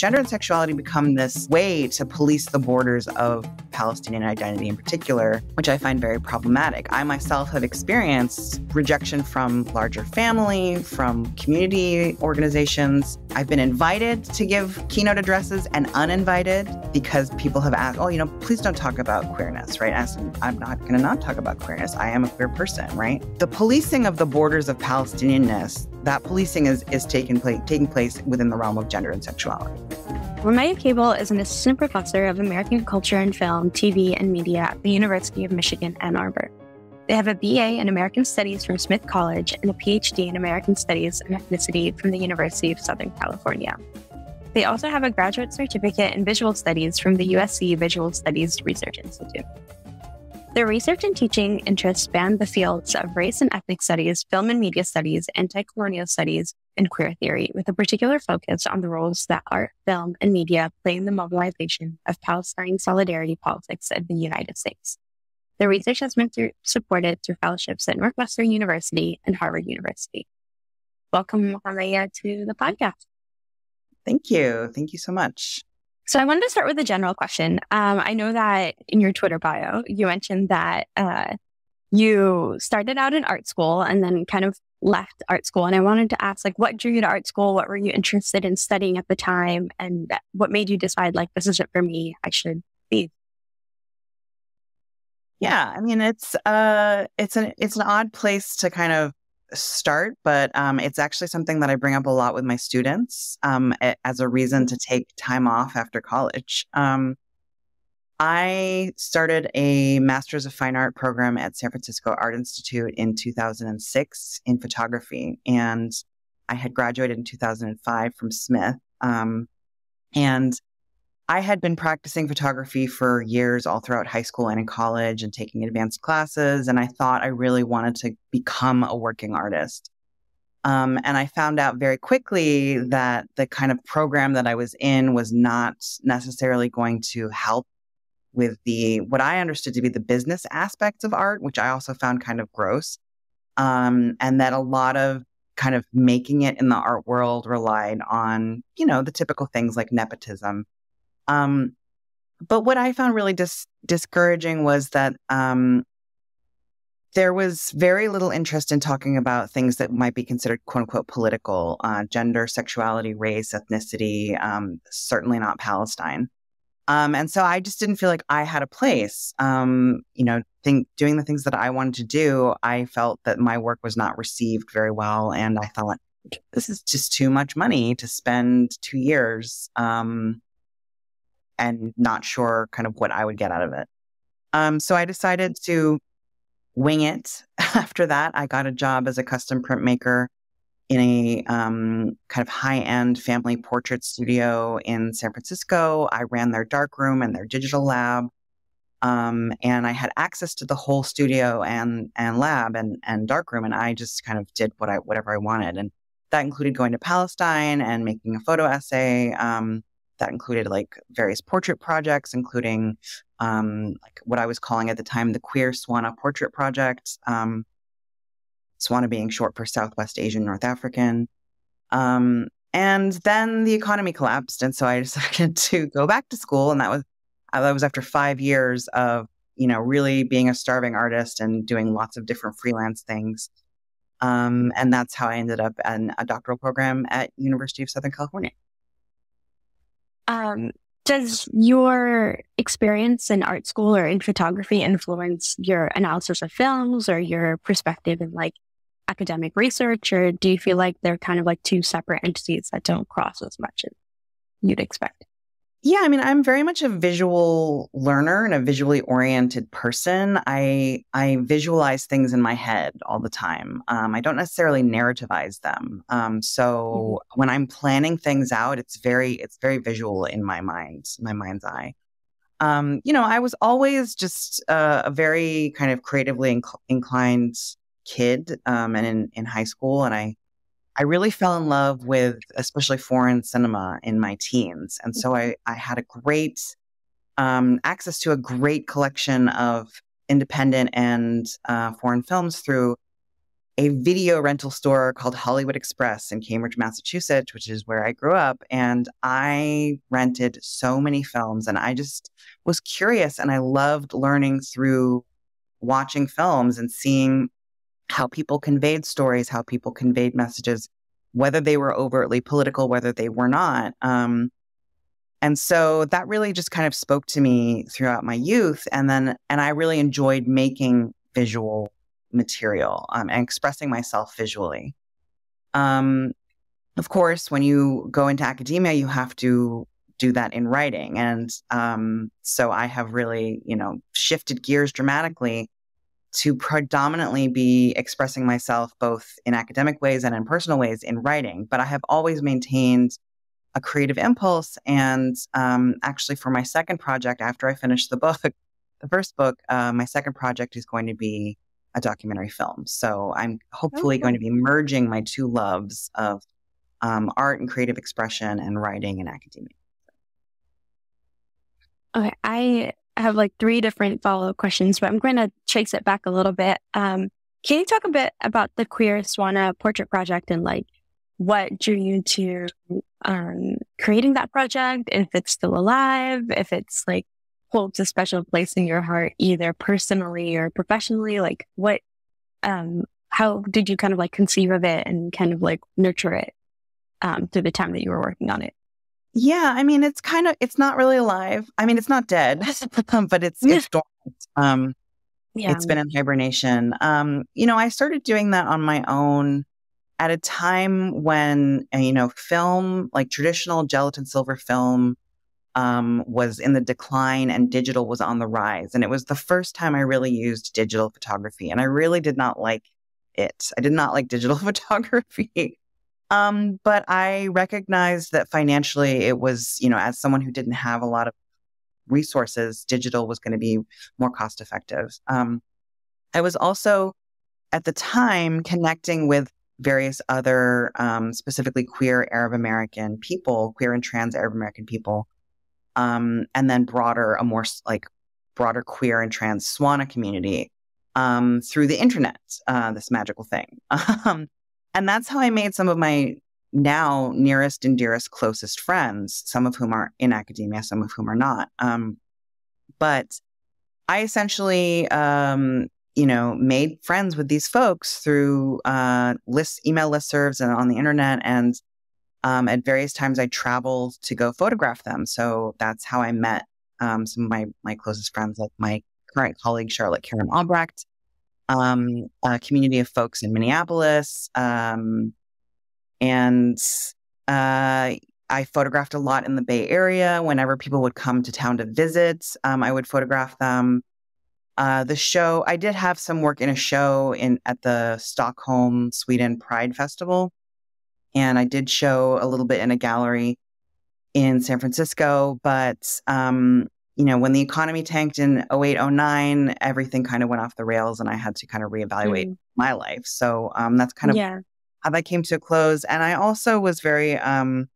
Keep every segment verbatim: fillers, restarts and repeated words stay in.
gender and sexuality become this way to police the borders of Palestinian identity in particular, which I find very problematic. I myself have experienced rejection from larger family, from community organizations. I've been invited to give keynote addresses and uninvited because people have asked, oh, you know, please don't talk about queerness, right? As I'm not going to not talk about queerness. I am a queer person, right? The policing of the borders of Palestinianness, that policing is, is taking, pla- taking place within the realm of gender and sexuality. Umayyah Cable is an assistant professor of American culture and film, T V, and media at the University of Michigan, Ann Arbor. They have a B A in American Studies from Smith College and a P H D in American Studies and Ethnicity from the University of Southern California. They also have a graduate certificate in Visual Studies from the U S C Visual Studies Research Institute. Their research and teaching interests span the fields of race and ethnic studies, film and media studies, anti-colonial studies, and queer theory, with a particular focus on the roles that art, film, and media play in the mobilization of Palestine solidarity politics in the United States. Their research has been through, supported through fellowships at Northwestern University and Harvard University. Welcome, Umayyah, to the podcast. Thank you. Thank you so much. So I wanted to start with a general question. Um, I know that in your Twitter bio, you mentioned that uh, you started out in art school and then kind of left art school. And I wanted to ask, like, what drew you to art school? What were you interested in studying at the time? And what made you decide, like, this isn't for me, I should leave? Yeah, I mean, it's uh, it's an it's an odd place to kind of start, but um, it's actually something that I bring up a lot with my students um, as a reason to take time off after college. Um, I started a Master's of Fine Art program at San Francisco Art Institute in two thousand six in photography, and I had graduated in two thousand five from Smith, um, and I had been practicing photography for years all throughout high school and in college and taking advanced classes. And I thought I really wanted to become a working artist. Um, and I found out very quickly that the kind of program that I was in was not necessarily going to help with the what I understood to be the business aspects of art, which I also found kind of gross. Um, and that a lot of kind of making it in the art world relied on, you know, the typical things like nepotism. Um, but what I found really dis- discouraging was that um, there was very little interest in talking about things that might be considered quote unquote political, uh, gender, sexuality, race, ethnicity, um, certainly not Palestine. Um, and so I just didn't feel like I had a place, um, you know, think, doing the things that I wanted to do. I felt that my work was not received very well. And I thought, this is just too much money to spend two years um and not sure kind of what I would get out of it. Um, so I decided to wing it. After that, I got a job as a custom printmaker in a um, kind of high-end family portrait studio in San Francisco. I ran their darkroom and their digital lab. Um, and I had access to the whole studio and and lab and, and darkroom. And I just kind of did what I whatever I wanted. And that included going to Palestine and making a photo essay. Um, That included like various portrait projects, including um, like what I was calling at the time the Queer Swana Portrait Project. Um, Swana being short for Southwest Asian North African. Um, and then the economy collapsed, and so I decided to go back to school. And that was that was after five years of you know really being a starving artist and doing lots of different freelance things. Um, and that's how I ended up in a doctoral program at University of Southern California. Um, does your experience in art school or in photography influence your analysis of films or your perspective in like academic research, or do you feel like they're kind of like two separate entities that don't cross as much as you'd expect? Yeah, I mean, I'm very much a visual learner and a visually oriented person. I I visualize things in my head all the time. Um, I don't necessarily narrativize them. Um, so mm-hmm. when I'm planning things out, it's very it's very visual in my mind, my mind's eye. Um, you know, I was always just uh, a very kind of creatively inc- inclined kid, um, and in in high school, and I. I really fell in love with especially foreign cinema in my teens. And so I, I had a great um, access to a great collection of independent and uh, foreign films through a video rental store called Hollywood Express in Cambridge, Massachusetts, which is where I grew up. And I rented so many films, and I just was curious. And I loved learning through watching films and seeing how people conveyed stories, how people conveyed messages, whether they were overtly political, whether they were not. Um, and so that really just kind of spoke to me throughout my youth. And then, and I really enjoyed making visual material um, and expressing myself visually. Um, of course, when you go into academia, you have to do that in writing. And um, so I have really, you know, shifted gears dramatically to predominantly be expressing myself both in academic ways and in personal ways in writing. But I have always maintained a creative impulse. And um, actually for my second project, after I finish the book, the first book, uh, my second project is going to be a documentary film. So I'm hopefully okay. going to be merging my two loves of um, art and creative expression and writing and academia. Okay, I have like three different follow-up questions, but I'm going to chase it back a little bit. Um, can you talk a bit about the Queer Swana Portrait Project and like what drew you to um, creating that project? If it's still alive, if it's like holds a special place in your heart, either personally or professionally, like what, um, how did you kind of like conceive of it and kind of like nurture it um, through the time that you were working on it? Yeah, I mean, it's kind of, it's not really alive. I mean, it's not dead, but it's, it's dormant. Um, yeah. It's been in hibernation. Um, you know, I started doing that on my own at a time when, you know, film, like traditional gelatin silver film um, was in the decline and digital was on the rise. And it was the first time I really used digital photography. And I really did not like it. I did not like digital photography. Um, but I recognized that financially it was, you know, as someone who didn't have a lot of resources, digital was going to be more cost effective. Um, I was also at the time connecting with various other, um, specifically queer Arab American people, queer and trans Arab American people, um, and then broader, a more like broader queer and trans Swana community um, through the internet, uh, this magical thing. Um, And that's how I made some of my now nearest and dearest closest friends, some of whom are in academia, some of whom are not. Um, but I essentially, um, you know, made friends with these folks through uh, list, email listservs and on the internet. And um, at various times I traveled to go photograph them. So that's how I met um, some of my, my closest friends, like my current colleague, Charlotte Karim Albrecht. Um, a community of folks in Minneapolis. Um, and uh, I photographed a lot in the Bay Area. Whenever people would come to town to visit, um, I would photograph them. Uh, the show, I did have some work in a show in at the Stockholm, Sweden Pride Festival. And I did show a little bit in a gallery in San Francisco, but um, you know, when the economy tanked in oh eight, oh nine, everything kind of went off the rails and I had to kind of reevaluate mm. my life. So um, that's kind of yeah. how that came to a close. And I also was very, um,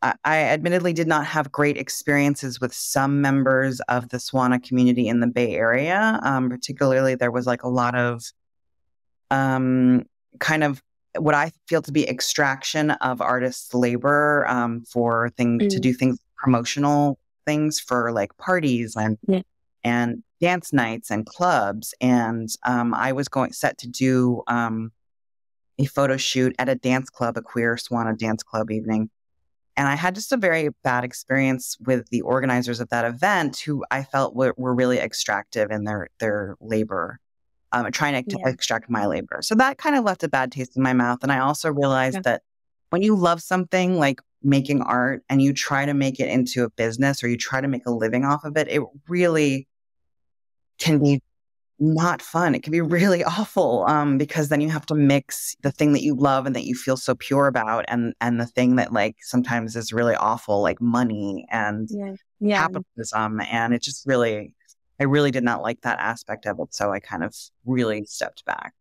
I, I admittedly did not have great experiences with some members of the Swana community in the Bay Area. Um, particularly, there was like a lot of um, kind of what I feel to be extraction of artists' labor um, for things mm. to do things promotional things for like parties and yeah. and dance nights and clubs. And um, I was going set to do um, a photo shoot at a dance club, a queer Swana dance club evening. And I had just a very bad experience with the organizers of that event, who I felt were, were really extractive in their, their labor, um, trying to yeah. extract my labor. So that kind of left a bad taste in my mouth. And I also realized yeah. that when you love something, like making art, and you try to make it into a business or you try to make a living off of it, it really can be not fun. It can be really awful um, because then you have to mix the thing that you love and that you feel so pure about and and the thing that like sometimes is really awful, like money and yeah. Yeah. capitalism. And it just really, I really did not like that aspect of it. So I kind of really stepped back.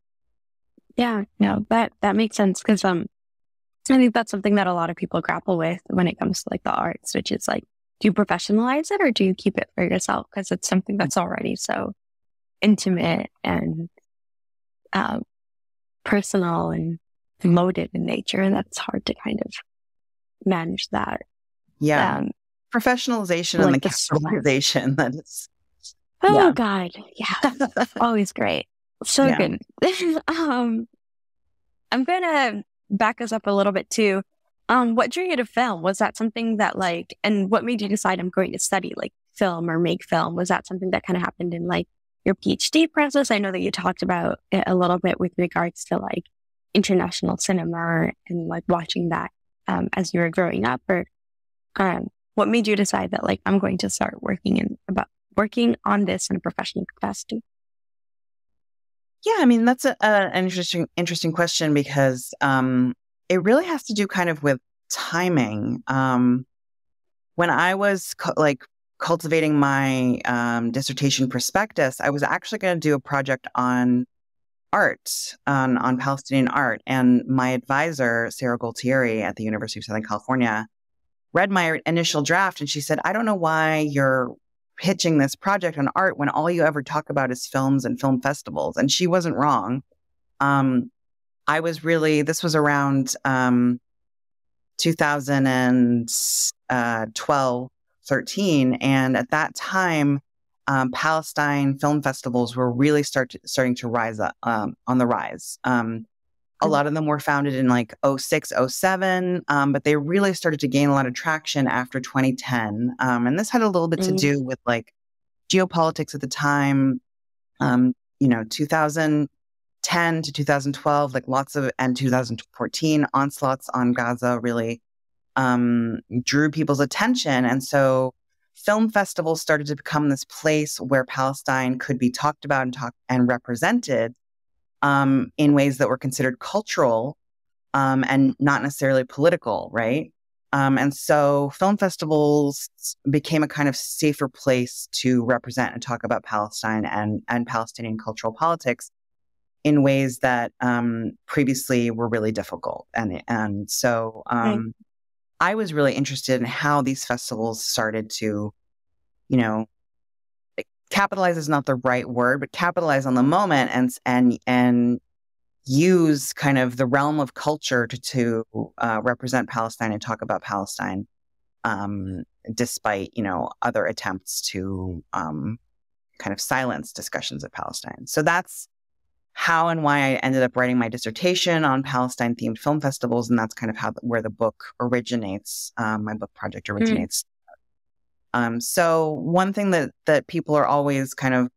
Yeah, no, that, that makes sense because um. I think that's something that a lot of people grapple with when it comes to like the arts, which is like, do you professionalize it or do you keep it for yourself? Because it's something that's already so intimate and um, personal and emotive in nature, and that's hard to kind of manage that. Yeah. Um, Professionalization like and the, the capitalization. That is, oh, yeah. God. Yeah. Always great. So yeah. good. um, I'm going to back us up a little bit too. Um, what drew you to film? Was that something that like, and what made you decide I'm going to study like film or make film? Was that something that kind of happened in like your PhD process? I know that you talked about it a little bit with regards to like international cinema and like watching that um, as you were growing up, or um, what made you decide that like, I'm going to start working in about working on this in a professional capacity? Yeah, I mean, that's a, a, an interesting, interesting question because um, it really has to do kind of with timing. Um, when I was cu like cultivating my um, dissertation prospectus, I was actually going to do a project on art, on, on Palestinian art. And my advisor, Sarah Gualtieri at the University of Southern California, read my initial draft and she said, I don't know why you're pitching this project on art when all you ever talk about is films and film festivals. And she wasn't wrong. Um, I was really, this was around um, two thousand twelve, thirteen. And at that time, um, Palestine film festivals were really start to, starting to rise up, um, on the rise. Um, a lot of them were founded in like oh six, oh seven, um, but they really started to gain a lot of traction after twenty ten. Um, and this had a little bit to do with like geopolitics at the time, um, you know, two thousand ten to two thousand twelve, like lots of, and two thousand fourteen onslaughts on Gaza really um, drew people's attention. And so film festivals started to become this place where Palestine could be talked about and talk and represented Um, in ways that were considered cultural um, and not necessarily political, right? Um, and so film festivals became a kind of safer place to represent and talk about Palestine and, and Palestinian cultural politics in ways that um, previously were really difficult. And, and so um, right. I was really interested in how these festivals started to, you know, capitalize is not the right word, but capitalize on the moment and and and use kind of the realm of culture to, to uh, represent Palestine and talk about Palestine, um, despite, you know, other attempts to um, kind of silence discussions of Palestine. So that's how and why I ended up writing my dissertation on Palestine-themed film festivals, and that's kind of how where the book originates. Um, my book project originates. Mm. Um, so one thing that, that people are always kind of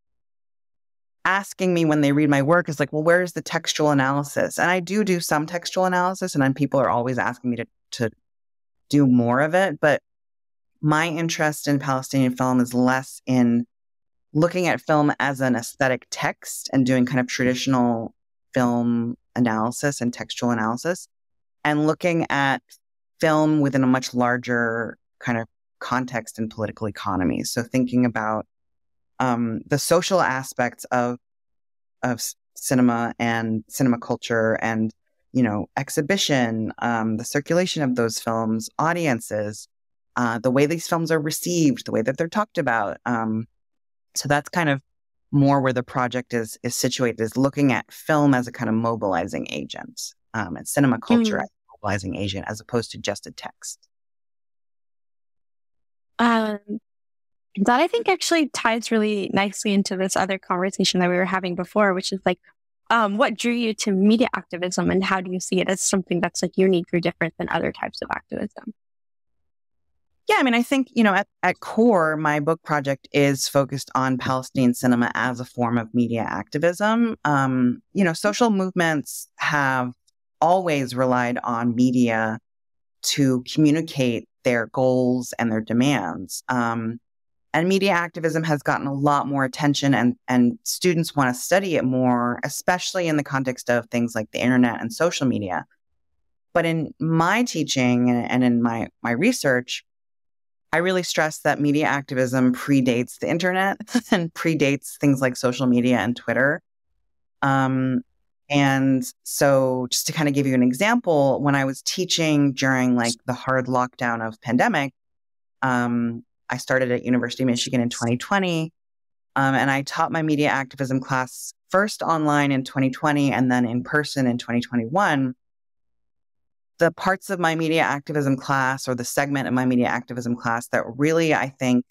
asking me when they read my work is like, well, where's the textual analysis? And I do do some textual analysis, and then people are always asking me to, to do more of it. But my interest in Palestinian film is less in looking at film as an aesthetic text and doing kind of traditional film analysis and textual analysis, and looking at film within a much larger kind of context and political economy. So thinking about um, the social aspects of of cinema and cinema culture, and you know, exhibition, um, the circulation of those films, audiences, uh, the way these films are received, the way that they're talked about. Um, so that's kind of more where the project is is situated, is looking at film as a kind of mobilizing agent, um, and cinema culture mm. as a mobilizing agent, as opposed to just a text. Um, that I think actually ties really nicely into this other conversation that we were having before, which is like, um, what drew you to media activism, and how do you see it as something that's like unique or different than other types of activism? Yeah, I mean, I think, you know, at, at core, my book project is focused on Palestinian cinema as a form of media activism. Um, you know, social movements have always relied on media to communicate their goals and their demands. Um, and media activism has gotten a lot more attention, and, and students want to study it more, especially in the context of things like the internet and social media. But in my teaching and, and in my, my research, I really stress that media activism predates the internet and predates things like social media and Twitter. Um, And so just to kind of give you an example, when I was teaching during like the hard lockdown of pandemic, um, I started at University of Michigan in twenty twenty, um, and I taught my media activism class first online in twenty twenty and then in person in twenty twenty-one, the parts of my media activism class or the segment of my media activism class that really, I think,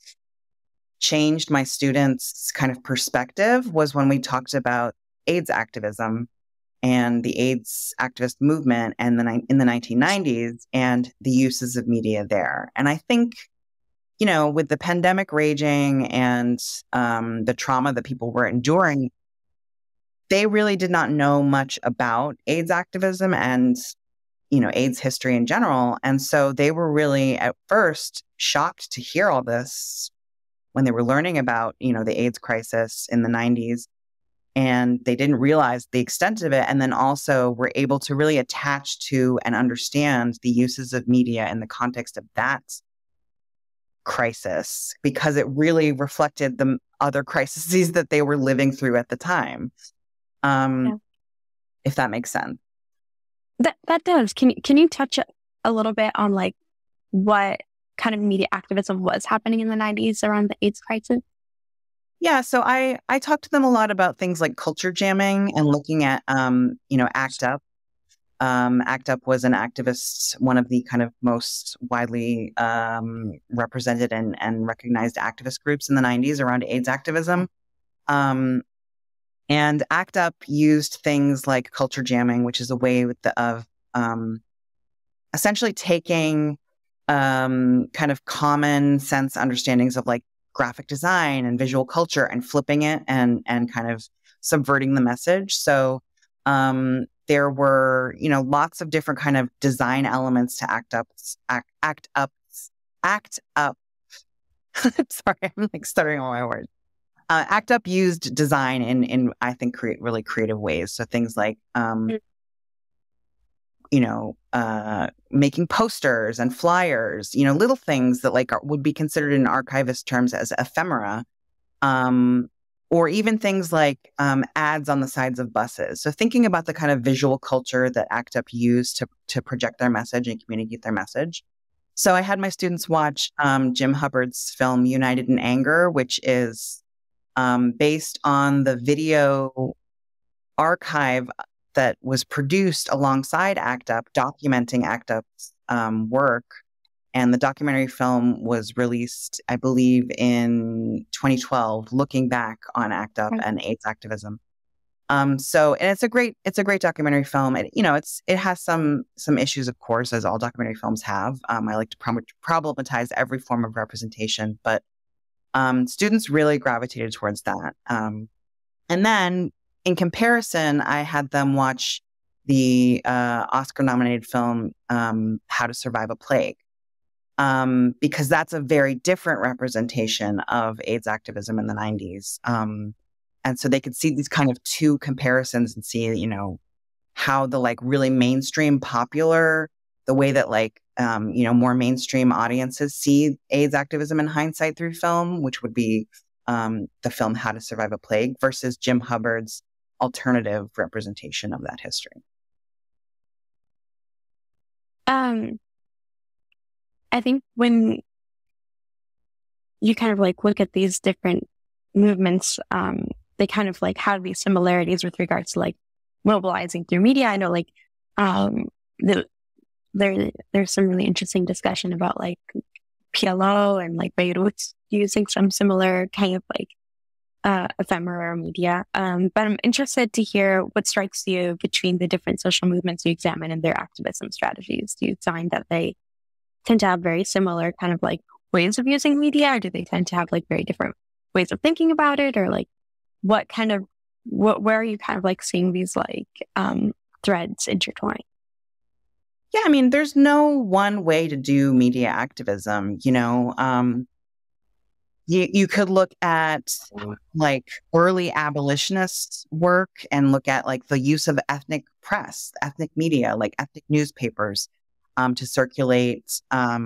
changed my students' kind of perspective was when we talked about AIDS activism and the AIDS activist movement and the, in the nineteen nineties and the uses of media there. And I think, you know, with the pandemic raging and um, the trauma that people were enduring, they really did not know much about AIDS activism and, you know, AIDS history in general. And so they were really at first shocked to hear all this when they were learning about, you know, the AIDS crisis in the nineties, and they didn't realize the extent of it. And then also were able to really attach to and understand the uses of media in the context of that crisis, because it really reflected the other crises that they were living through at the time. Um, yeah. If that makes sense. That, that does. Can you, can you touch a little bit on like what kind of media activism was happening in the nineties around the AIDS crisis? Yeah, so I, I talked to them a lot about things like culture jamming and looking at, um, you know, ACT UP. Um, ACT UP was an activist, one of the kind of most widely um, represented and, and recognized activist groups in the nineties around AIDS activism. Um, and ACT UP used things like culture jamming, which is a way with the, of um, essentially taking um, kind of common sense understandings of like graphic design and visual culture and flipping it and, and kind of subverting the message. So um, there were, you know, lots of different kind of design elements to ACT UP, ACT, ACT UP, ACT UP. Sorry, I'm like stuttering all my words. Uh, ACT UP used design in, in I think, create really creative ways. So things like, um, you know, uh, making posters and flyers, you know, little things that like are, would be considered in archivist terms as ephemera, um, or even things like um, ads on the sides of buses. So thinking about the kind of visual culture that ACT UP used to, to project their message and communicate their message. So I had my students watch um, Jim Hubbard's film United in Anger, which is Um, based on the video archive that was produced alongside ACT UP, documenting ACT UP's um, work. And the documentary film was released, I believe, in twenty twelve, looking back on ACT UP and AIDS activism. Um, so, and it's a great, it's a great documentary film. It, you know, it's, it has some, some issues, of course, as all documentary films have. Um, I like to prob problematize every form of representation, but Um, students really gravitated towards that. Um, and then in comparison, I had them watch the uh, Oscar-nominated film, um, How to Survive a Plague, um, because that's a very different representation of AIDS activism in the nineties. Um, and so they could see these kind of two comparisons and see, you know, how the like really mainstream popular, the way that like, Um, you know, more mainstream audiences see AIDS activism in hindsight through film, which would be um, the film How to Survive a Plague versus Jim Hubbard's alternative representation of that history. Um, I think when you kind of like look at these different movements, um, they kind of like have these similarities with regards to like mobilizing through media. I know like um, the There, there's some really interesting discussion about like P L O and like Beirut using some similar kind of like uh, ephemeral media. Um, but I'm interested to hear what strikes you between the different social movements you examine and their activism strategies. Do you find that they tend to have very similar kind of like ways of using media, or do they tend to have like very different ways of thinking about it, or like what kind of what where are you kind of like seeing these like um, threads intertwine? Yeah, I mean, there's no one way to do media activism, you know. Um, you, you could look at like early abolitionist work and look at like the use of ethnic press, ethnic media, like ethnic newspapers um, to circulate um,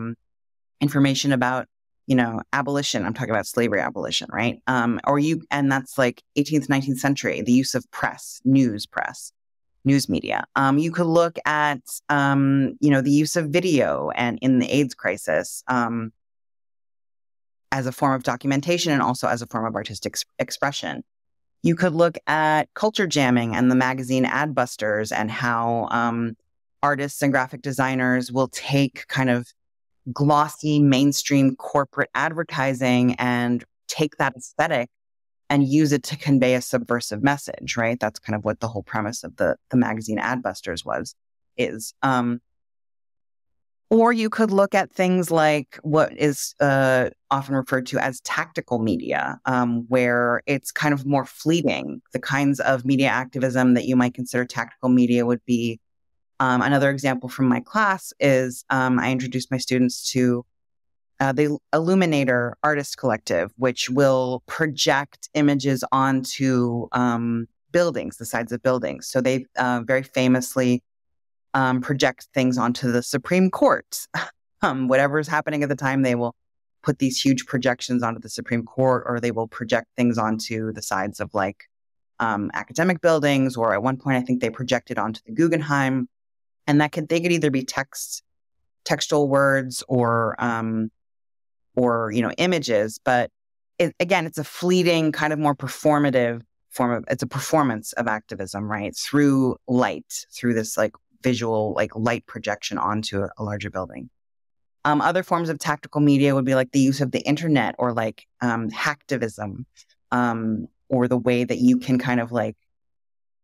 information about, you know, abolition. I'm talking about slavery abolition, right? Um, or you, and that's like eighteenth, nineteenth century, the use of press, news press. News media. Um, you could look at, um, you know, the use of video and in the AIDS crisis um, as a form of documentation and also as a form of artistic expression. You could look at culture jamming and the magazine Adbusters and how um, artists and graphic designers will take kind of glossy mainstream corporate advertising and take that aesthetic and use it to convey a subversive message, right? That's kind of what the whole premise of the, the magazine Adbusters was, is. Um, or you could look at things like what is uh, often referred to as tactical media, um, where it's kind of more fleeting. The kinds of media activism that you might consider tactical media would be, um, another example from my class is um, I introduced my students to Uh, the Illuminator Artist Collective, which will project images onto um, buildings, the sides of buildings. So they uh, very famously um, project things onto the Supreme Court. um, whatever's happening at the time, they will put these huge projections onto the Supreme Court, or they will project things onto the sides of like um, academic buildings, or at one point, I think they projected onto the Guggenheim. And that could, they could either be text, textual words or, um, or, you know, images, but it, again, it's a fleeting kind of more performative form of, it's a performance of activism, right? Through light, through this like visual, like light projection onto a, a larger building. Um, other forms of tactical media would be like the use of the internet or like, um, hacktivism, um, or the way that you can kind of like,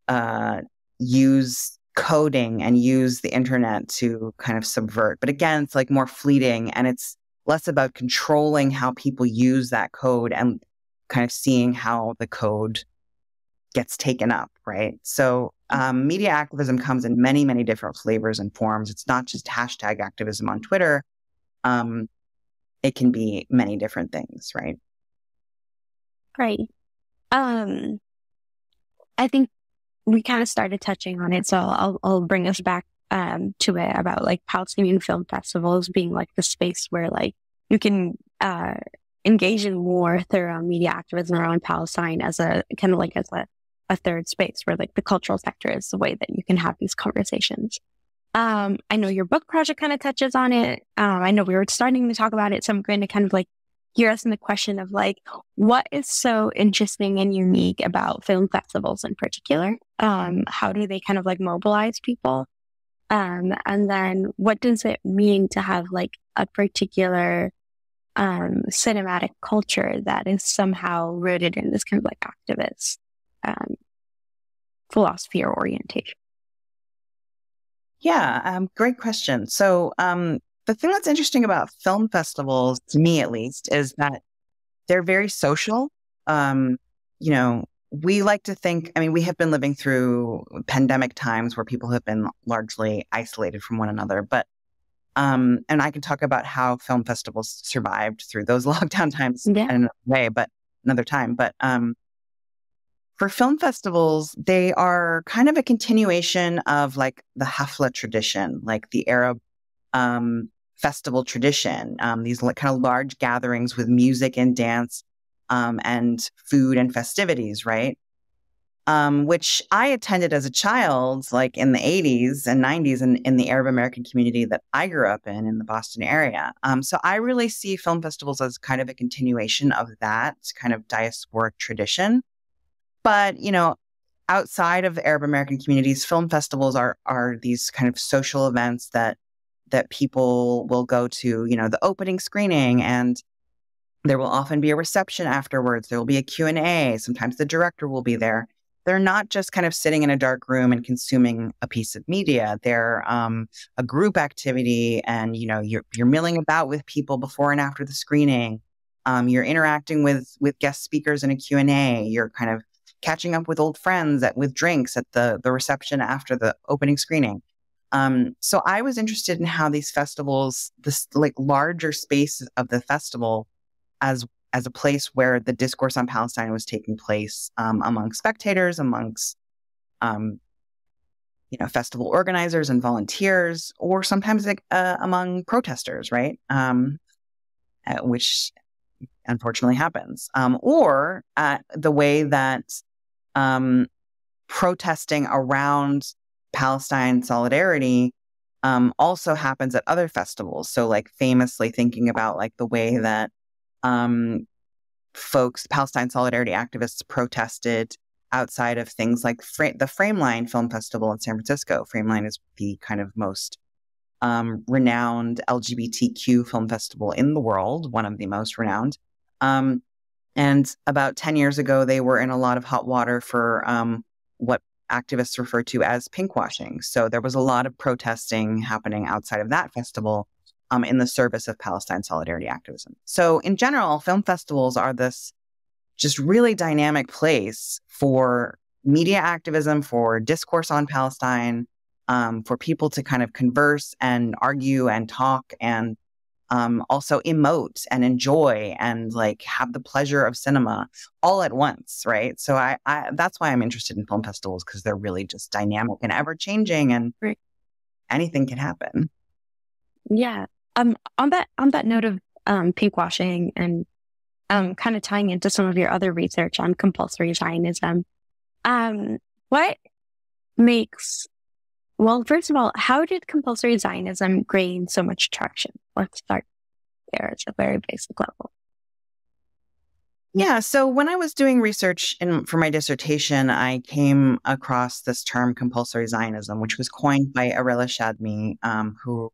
uh, use coding and use the internet to kind of subvert. But again, it's like more fleeting and it's less about controlling how people use that code and kind of seeing how the code gets taken up, right? So um, media activism comes in many, many different flavors and forms. It's not just hashtag activism on Twitter. Um, it can be many different things, right? Right. Um, I think we kind of started touching on it, so I'll, I'll bring us back um, to it about like Palestinian film festivals being like the space where like you can uh, engage in more thorough media activism around Palestine as a kind of like as a, a third space where like the cultural sector is the way that you can have these conversations. Um, I know your book project kind of touches on it. Um, I know we were starting to talk about it, so I'm going to kind of like hear us in the question of like, what is so interesting and unique about film festivals in particular? Um, how do they kind of like mobilize people? Um, and then what does it mean to have like a particular um, cinematic culture that is somehow rooted in this kind of like activist um, philosophy or orientation? Yeah, um, great question. So, um, the thing that's interesting about film festivals, to me at least, is that they're very social. Um, you know, we like to think, I mean, we have been living through pandemic times where people have been largely isolated from one another. But, um, and I can talk about how film festivals survived through those lockdown times yeah. in another way, but another time. But um, for film festivals, they are kind of a continuation of like the Hafla tradition, like the Arab um, festival tradition, um, these like, kind of large gatherings with music and dance um, and food and festivities, right? Um, which I attended as a child, like in the eighties and nineties in, in the Arab American community that I grew up in, in the Boston area. Um, so I really see film festivals as kind of a continuation of that kind of diasporic tradition. But, you know, outside of Arab American communities, film festivals are, are these kind of social events that that people will go to, you know, the opening screening, and there will often be a reception afterwards. There will be a Q and A. Sometimes the director will be there. They're not just kind of sitting in a dark room and consuming a piece of media. They're um, a group activity, and, you know, you're, you're milling about with people before and after the screening. Um, you're interacting with, with guest speakers in a Q and A. You're kind of catching up with old friends at, with drinks at the, the reception after the opening screening. Um, so I was interested in how these festivals, this like larger space of the festival as, as a place where the discourse on Palestine was taking place, um, among spectators, amongst, um, you know, festival organizers and volunteers, or sometimes like, uh, among protesters, right? Um, uh, which unfortunately happens, um, or, uh, the way that, um, protesting around Palestine solidarity um, also happens at other festivals. So like famously thinking about like the way that um, folks, Palestine solidarity activists protested outside of things like fra- the Frameline Film Festival in San Francisco. Frameline is the kind of most um, renowned L G B T Q film festival in the world, one of the most renowned. Um, and about ten years ago, they were in a lot of hot water for um, what activists refer to as pinkwashing. So there was a lot of protesting happening outside of that festival um, in the service of Palestine solidarity activism. So in general, film festivals are this just really dynamic place for media activism, for discourse on Palestine, um, for people to kind of converse and argue and talk and um, also emote and enjoy and like have the pleasure of cinema all at once, right? So I, I that's why I'm interested in film festivals, because they're really just dynamic and ever-changing, and right. anything can happen. Yeah. Um. On that on that note of um pinkwashing and Um, kind of tying into some of your other research on compulsory Zionism. Um, what makes, well, first of all, how did compulsory Zionism gain so much traction? Let's start there at a very basic level. Yeah, so when I was doing research in, for my dissertation, I came across this term compulsory Zionism, which was coined by Arela Shadmi, um, who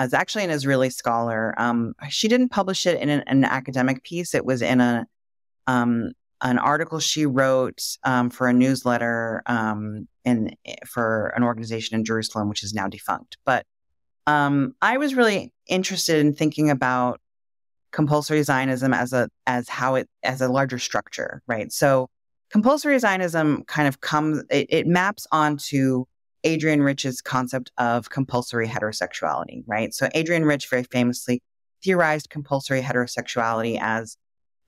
is actually an Israeli scholar. Um, she didn't publish it in an, an academic piece. It was in a um, an article she wrote um, for a newsletter um, in for an organization in Jerusalem, which is now defunct. But um, I was really interested in thinking about compulsory Zionism as a as how it as a larger structure, right? So compulsory Zionism kind of comes it, it maps onto Adrienne Rich's concept of compulsory heterosexuality, right? So Adrienne Rich very famously theorized compulsory heterosexuality as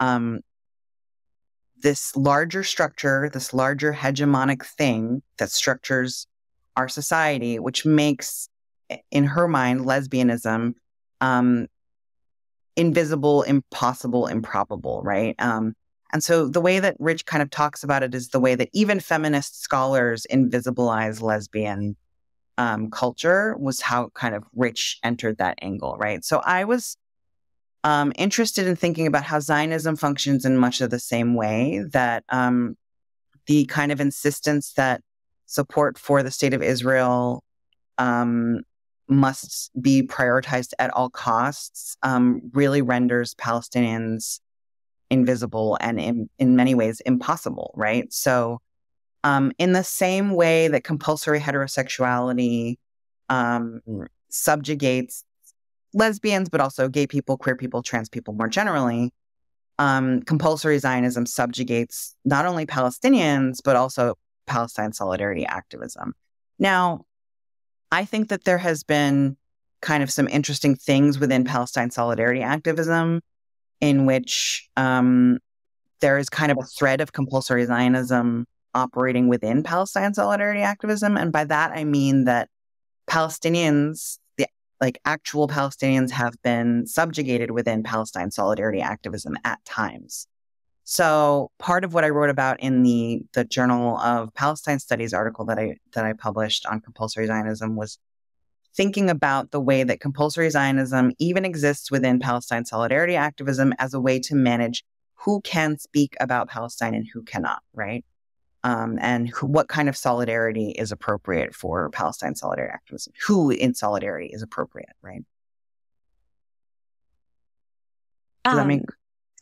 um, this larger structure, this larger hegemonic thing that structures our society, which makes, in her mind, lesbianism um, invisible, impossible, improbable, right? Um, And so the way that Rich kind of talks about it is the way that even feminist scholars invisibilize lesbian um, culture was how kind of Rich entered that angle, right? So I was um, interested in thinking about how Zionism functions in much of the same way, that um, the kind of insistence that support for the state of Israel um, must be prioritized at all costs um, really renders Palestinians invisible and in, in many ways impossible, right? So um, in the same way that compulsory heterosexuality um, subjugates lesbians, but also gay people, queer people, trans people more generally, um, compulsory Zionism subjugates not only Palestinians, but also Palestine solidarity activism. Now, I think that there has been kind of some interesting things within Palestine solidarity activism in which um, there is kind of a thread of compulsory Zionism operating within Palestine solidarity activism. And by that, I mean that Palestinians, the, like actual Palestinians, have been subjugated within Palestine solidarity activism at times. So part of what I wrote about in the, the Journal of Palestine Studies article that I, that I published on compulsory Zionism was thinking about the way that compulsory Zionism even exists within Palestine solidarity activism as a way to manage who can speak about Palestine and who cannot, right? Um, and who, what kind of solidarity is appropriate for Palestine solidarity activism? Who in solidarity is appropriate, right? Does um, that make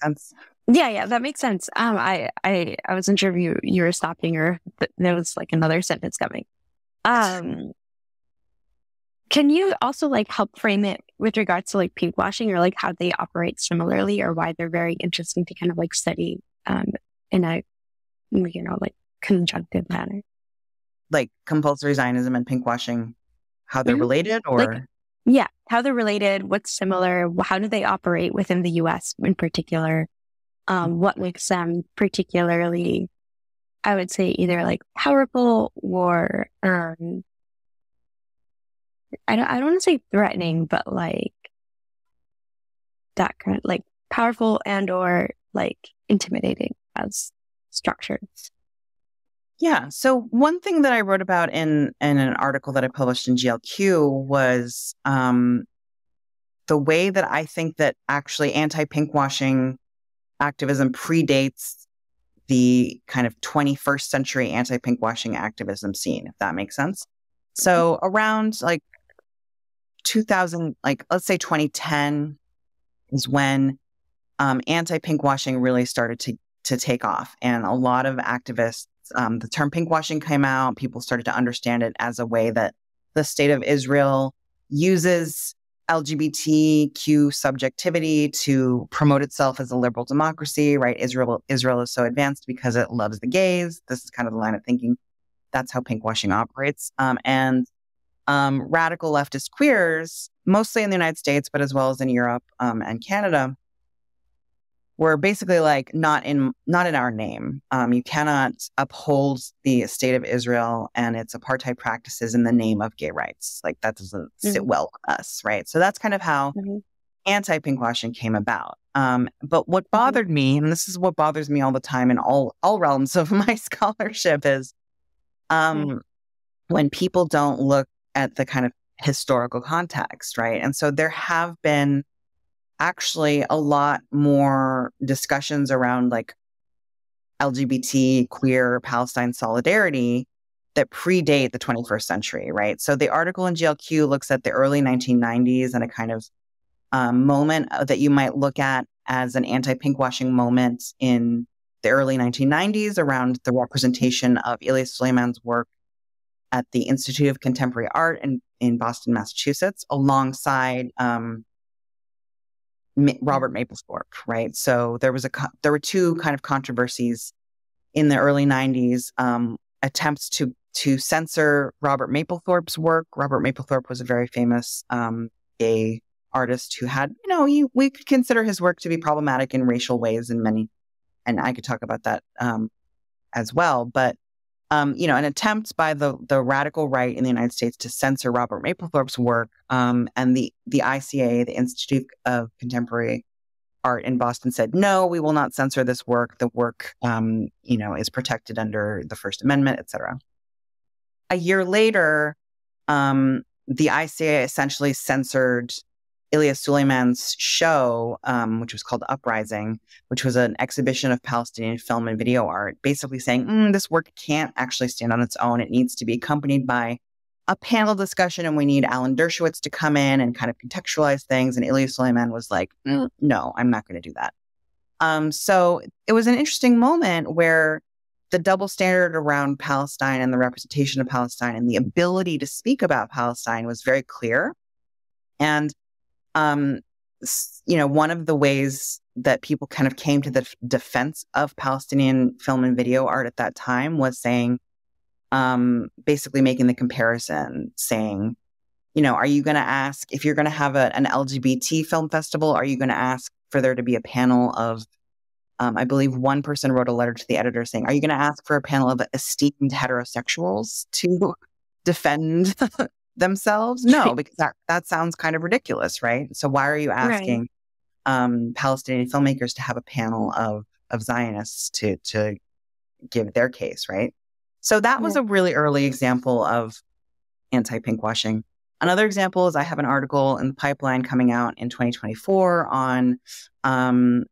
sense? Yeah, yeah, that makes sense. Um, I, I, I wasn't sure if you, you were stopping or there was like another sentence coming. Um, Can you also like help frame it with regards to like pinkwashing or like how they operate similarly or why they're very interesting to kind of like study um, in a, you know, like conjunctive manner? Like compulsory Zionism and pinkwashing, how they're mm-hmm. related or? Like, yeah, how they're related, what's similar, how do they operate within the U S in particular? Um, what makes them particularly, I would say either like powerful or... Um, I don't, I don't want to say threatening, but like that kind of like powerful and or like intimidating as structures. Yeah. So one thing that I wrote about in, in an article that I published in G L Q was um, the way that I think that actually anti-pinkwashing activism predates the kind of twenty-first century anti-pinkwashing activism scene, if that makes sense. So around like two thousand, like let's say twenty ten is when um, anti-pinkwashing really started to, to take off. And a lot of activists, um, the term pinkwashing came out, people started to understand it as a way that the state of Israel uses L G B T Q subjectivity to promote itself as a liberal democracy, right? Israel, Israel is so advanced because it loves the gays. This is kind of the line of thinking. That's how pinkwashing operates. Um, and um, radical leftist queers, mostly in the United States, but as well as in Europe um, and Canada, were basically like, not in not in our name. Um, you cannot uphold the state of Israel and its apartheid practices in the name of gay rights. Like, that doesn't mm-hmm. sit well with us, right? So that's kind of how mm-hmm. anti-pinkwashing came about. Um, but what bothered me, and this is what bothers me all the time in all, all realms of my scholarship, is um, mm-hmm. when people don't look at the kind of historical context, right? And so there have been actually a lot more discussions around like L G B T, queer, Palestine solidarity that predate the twenty-first century, right? So the article in G L Q looks at the early nineteen nineties and a kind of um, moment that you might look at as an anti-pinkwashing moment in the early nineteen nineties around the representation of Ilya Suleiman's work at the Institute of Contemporary Art in, in Boston, Massachusetts, alongside um, Robert Mapplethorpe, right? So there was a there were two kind of controversies in the early nineties. Um, attempts to to censor Robert Mapplethorpe's work. Robert Mapplethorpe was a very famous um, gay artist who had, you know, you, we could consider his work to be problematic in racial ways in many, and I could talk about that um, as well. But um, you know, an attempt by the the radical right in the United States to censor Robert Mapplethorpe's work, um, and the the I C A, the Institute of Contemporary Art in Boston, said, no, we will not censor this work. The work, um, you know, is protected under the First Amendment, et cetera. A year later, um, the I C A essentially censored Ilya Suleiman's show, um, which was called Uprising, which was an exhibition of Palestinian film and video art, basically saying, mm, this work can't actually stand on its own. It needs to be accompanied by a panel discussion, and we need Alan Dershowitz to come in and kind of contextualize things. And Ilya Suleiman was like, mm, no, I'm not going to do that. Um, so it was an interesting moment where the double standard around Palestine and the representation of Palestine and the ability to speak about Palestine was very clear. And Um, you know, one of the ways that people kind of came to the defense of Palestinian film and video art at that time was saying, um, basically making the comparison, saying, you know, are you going to ask, if you're going to have a, an L G B T film festival, are you going to ask for there to be a panel of, um, I believe one person wrote a letter to the editor saying, are you going to ask for a panel of esteemed heterosexuals to defend themselves? No, because that, that sounds kind of ridiculous, right? So why are you asking right. um, Palestinian filmmakers to have a panel of, of Zionists to, to give their case, right? So that yeah. was a really early example of anti-pinkwashing. Another example is I have an article in the pipeline coming out in twenty twenty-four on um,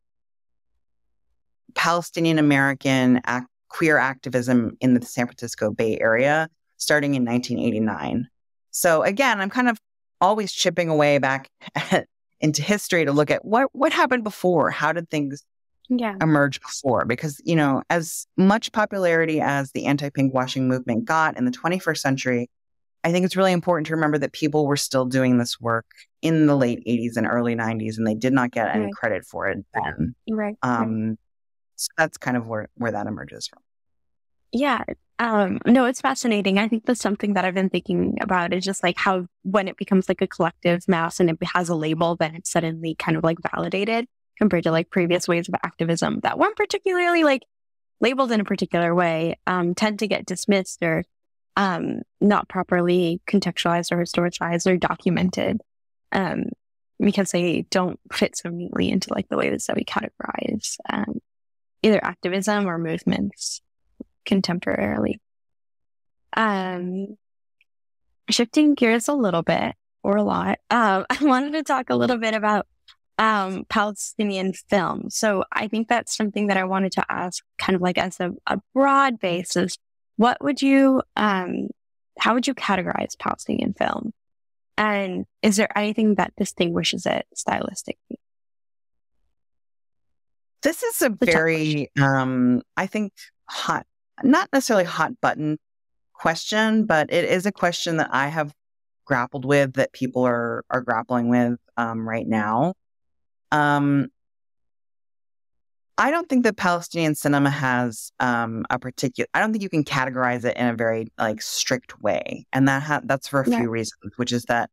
Palestinian-American ac- queer activism in the San Francisco Bay Area starting in nineteen eighty-nine. So again, I'm kind of always chipping away back at, into history to look at what, what happened before. How did things yeah. emerge before? Because, you know, as much popularity as the anti-pinkwashing movement got in the twenty-first century, I think it's really important to remember that people were still doing this work in the late eighties and early nineties, and they did not get any right. credit for it then. Right. Um, right. So that's kind of where, where that emerges from. Yeah. Um, no, it's fascinating. I think that's something that I've been thinking about is just like how when it becomes like a collective mass and it has a label, then it's suddenly kind of like validated compared to like previous ways of activism that weren't particularly like labeled in a particular way, um, tend to get dismissed or um, not properly contextualized or historicized or documented um, because they don't fit so neatly into like the ways that we categorize um, either activism or movements contemporarily. Um, shifting gears a little bit or a lot, um, I wanted to talk a little bit about um, Palestinian film. So I think that's something that I wanted to ask kind of like as a, a broad basis, what would you, um, how would you categorize Palestinian film? And is there anything that distinguishes it stylistically? This is a very, um, I think, hot, not necessarily hot button question, but it is a question that I have grappled with, that people are, are grappling with um, right now. Um, I don't think that Palestinian cinema has um, a particular, I don't think you can categorize it in a very like strict way. And that ha that's for a yeah. few reasons, which is that,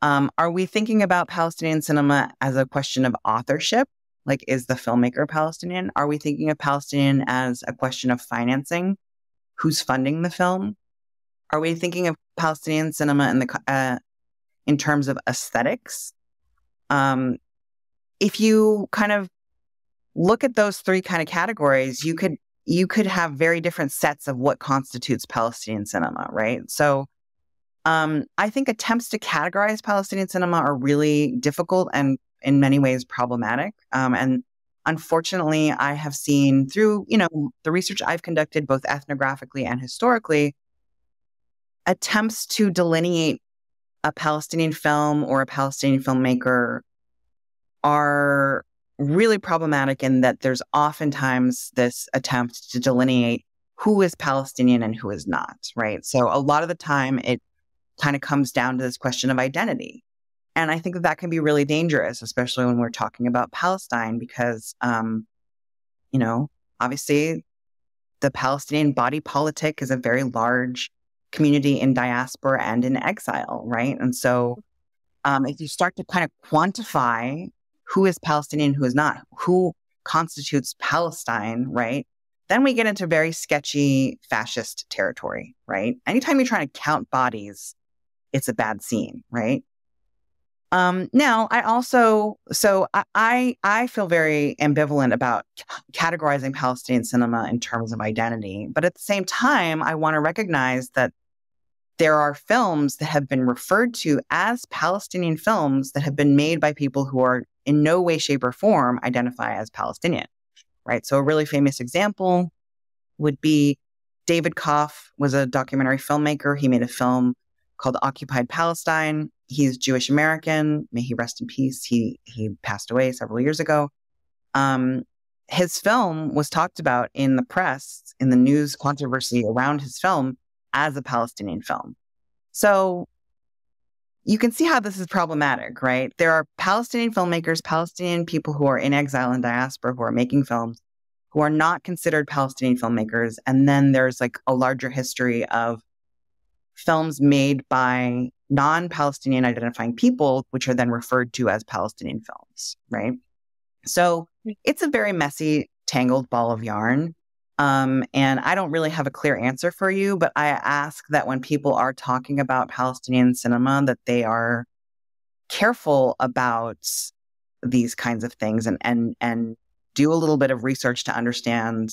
um, are we thinking about Palestinian cinema as a question of authorship? Like, is the filmmaker Palestinian? Are we thinking of Palestinian as a question of financing? Who's funding the film? Are we thinking of Palestinian cinema in the uh, in terms of aesthetics? Um, if you kind of look at those three kind of categories, you could you could have very different sets of what constitutes Palestinian cinema, right? So, um, I think attempts to categorize Palestinian cinema are really difficult and in many ways problematic. Um, and unfortunately, I have seen through, you know, the research I've conducted both ethnographically and historically, attempts to delineate a Palestinian film or a Palestinian filmmaker are really problematic in that there's oftentimes this attempt to delineate who is Palestinian and who is not, right? So a lot of the time it kind of comes down to this question of identity. And I think that that can be really dangerous, especially when we're talking about Palestine, because, um, you know, obviously the Palestinian body politic is a very large community in diaspora and in exile, right? And so um, if you start to kind of quantify who is Palestinian, who is not, who constitutes Palestine, right? Then we get into very sketchy fascist territory, right? Anytime you're trying to count bodies, it's a bad scene, right? Um, now, I also, so I, I feel very ambivalent about categorizing Palestinian cinema in terms of identity. But at the same time, I want to recognize that there are films that have been referred to as Palestinian films that have been made by people who are in no way, shape, or form identify as Palestinian, right? So a really famous example would be David Koff was a documentary filmmaker. He made a film called Occupied Palestine. He's Jewish American. May he rest in peace. He he passed away several years ago. Um, his film was talked about in the press, in the news controversy around his film, as a Palestinian film. So you can see how this is problematic, right? There are Palestinian filmmakers, Palestinian people who are in exile and diaspora who are making films who are not considered Palestinian filmmakers. And then there's like a larger history of films made by non-Palestinian identifying people, which are then referred to as Palestinian films, right? So it's a very messy, tangled ball of yarn. Um, and I don't really have a clear answer for you, but I ask that when people are talking about Palestinian cinema, that they are careful about these kinds of things and, and, and do a little bit of research to understand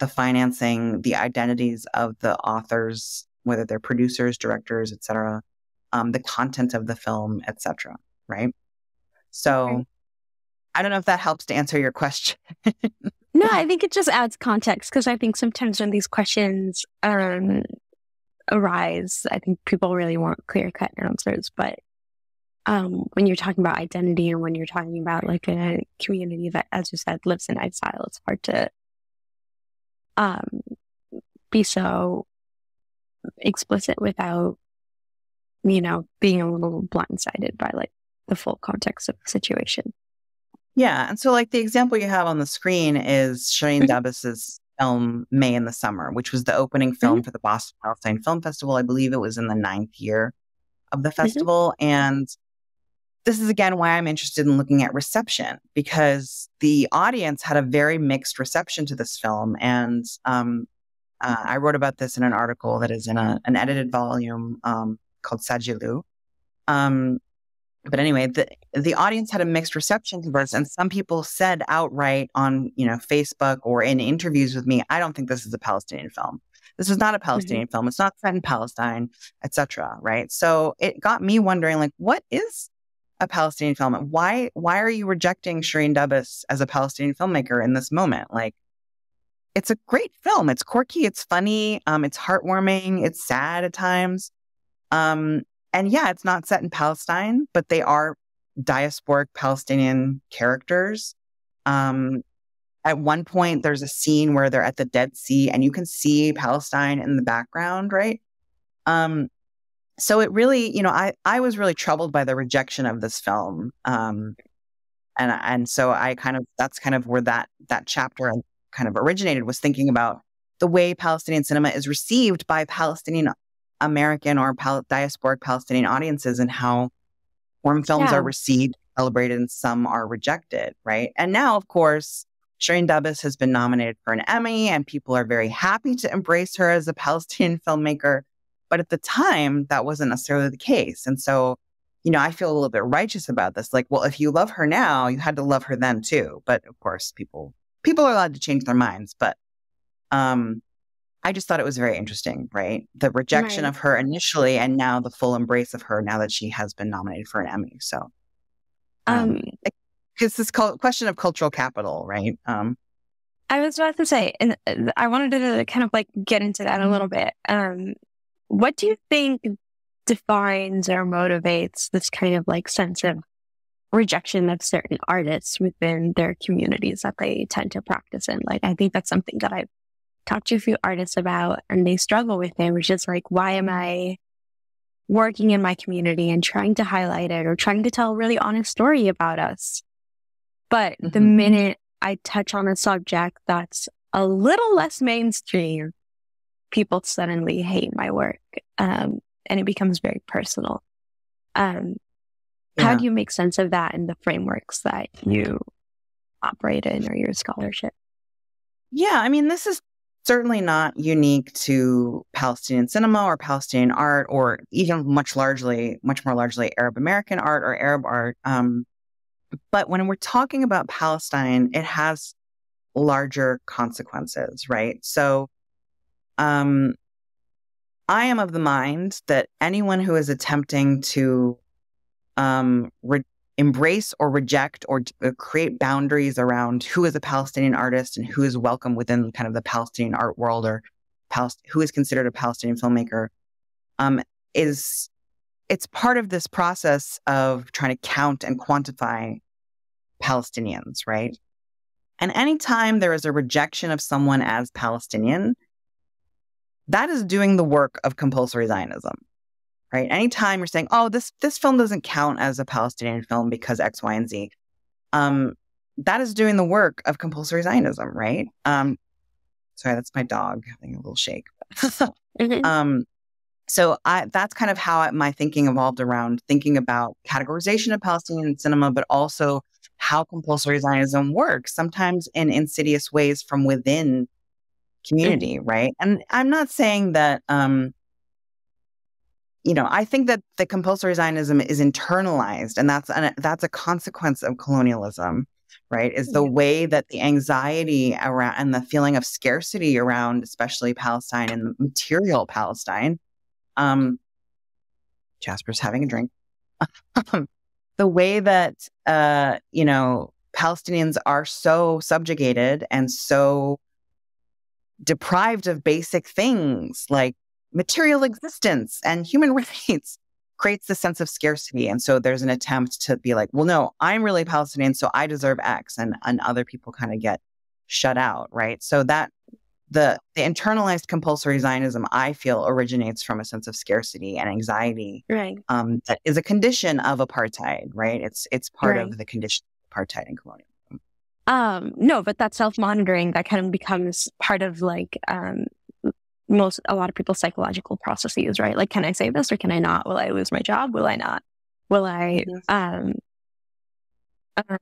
the financing, the identities of the authors, whether they're producers, directors, et cetera, um, the content of the film, et cetera, right? So okay. I don't know if that helps to answer your question. No, I think it just adds context, because I think sometimes when these questions um, arise, I think people really want clear-cut answers. But um, when you're talking about identity and when you're talking about like a community that, as you said, lives in exile, it's hard to um, be so explicit without, you know, being a little blindsided by like the full context of the situation. Yeah. And so like the example you have on the screen is Shireen Dabis's film May in the Summer, which was the opening film mm-hmm. for the Boston Palestine Film Festival. I believe it was in the ninth year of the festival. Mm-hmm. And this is again why I'm interested in looking at reception, because the audience had a very mixed reception to this film. And um Uh, I wrote about this in an article that is in a, an edited volume um, called Sajilu. Um, but anyway, the, the audience had a mixed reception to this, and some people said outright on you know Facebook or in interviews with me, I don't think this is a Palestinian film. This is not a Palestinian mm-hmm. film. It's not set in Palestine, et cetera, right? So it got me wondering, like, what is a Palestinian film? Why why are you rejecting Shireen Dabis as a Palestinian filmmaker in this moment? Like, it's a great film. It's quirky. It's funny. Um, it's heartwarming. It's sad at times. Um, and yeah, it's not set in Palestine, but they are diasporic Palestinian characters. Um, at one point, there's a scene where they're at the Dead Sea and you can see Palestine in the background, right? Um, so it really, you know, I, I was really troubled by the rejection of this film. Um, and, and so I kind of, that's kind of where that, that chapter kind of originated, was thinking about the way Palestinian cinema is received by Palestinian American or pal diasporic Palestinian audiences, and how foreign films yeah. are received, celebrated, and some are rejected, right? And now, of course, Shireen Dabis has been nominated for an Emmy and people are very happy to embrace her as a Palestinian filmmaker. But at the time, that wasn't necessarily the case. And so, you know, I feel a little bit righteous about this. Like, well, if you love her now, you had to love her then too. But of course, people people are allowed to change their minds. But um, I just thought it was very interesting, right? The rejection right. of her initially, and now the full embrace of her now that she has been nominated for an Emmy. So um, um, it's this question of cultural capital, right? Um, I was about to say, and I wanted to kind of like get into that a little bit. Um, What do you think defines or motivates this kind of like sense of rejection of certain artists within their communities that they tend to practice in? Like, I think that's something that I've talked to a few artists about and they struggle with it, which is like, why am I working in my community and trying to highlight it or trying to tell a really honest story about us? But mm-hmm. the minute I touch on a subject that's a little less mainstream, people suddenly hate my work, um, and it becomes very personal. Um, yeah. How do you make sense of that in the frameworks that you operate in or your scholarship? Yeah, I mean, this is certainly not unique to Palestinian cinema or Palestinian art, or even much largely, much more largely Arab American art or Arab art. Um, but when we're talking about Palestine, it has larger consequences, right? So Um, I am of the mind that anyone who is attempting to um, re embrace or reject or uh, create boundaries around who is a Palestinian artist and who is welcome within kind of the Palestinian art world, or Palest who is considered a Palestinian filmmaker, um, is it's part of this process of trying to count and quantify Palestinians, right? And anytime there is a rejection of someone as Palestinian, that is doing the work of compulsory Zionism, right? Anytime you're saying, oh, this this film doesn't count as a Palestinian film because X, Y, and Z, um, that is doing the work of compulsory Zionism, right? Um, sorry, that's my dog having a little shake. mm-hmm. um, so I, that's kind of how my thinking evolved around thinking about categorization of Palestinian cinema, but also how compulsory Zionism works, sometimes in insidious ways from within community, right? And I'm not saying that, um, you know, I think that the compulsory Zionism is internalized, and that's an, that's a consequence of colonialism, right? Is the way that the anxiety around and the feeling of scarcity around, especially Palestine and material Palestine. Um, Jasper's having a drink. The way that uh, you know, Palestinians are so subjugated and so deprived of basic things like material existence and human rights creates the sense of scarcity. And so there's an attempt to be like, well, no, I'm really Palestinian, so I deserve X, and, and other people kind of get shut out, right? So that the, the internalized compulsory Zionism, I feel, originates from a sense of scarcity and anxiety, right? Um, that is a condition of apartheid, right? It's, it's part right. of the condition of apartheid and colonialism. Um, no, but that self-monitoring that kind of becomes part of like um, most a lot of people's psychological processes, right? Like, can I say this or can I not? Will I lose my job? Will I not? Will I, yes. um, uh,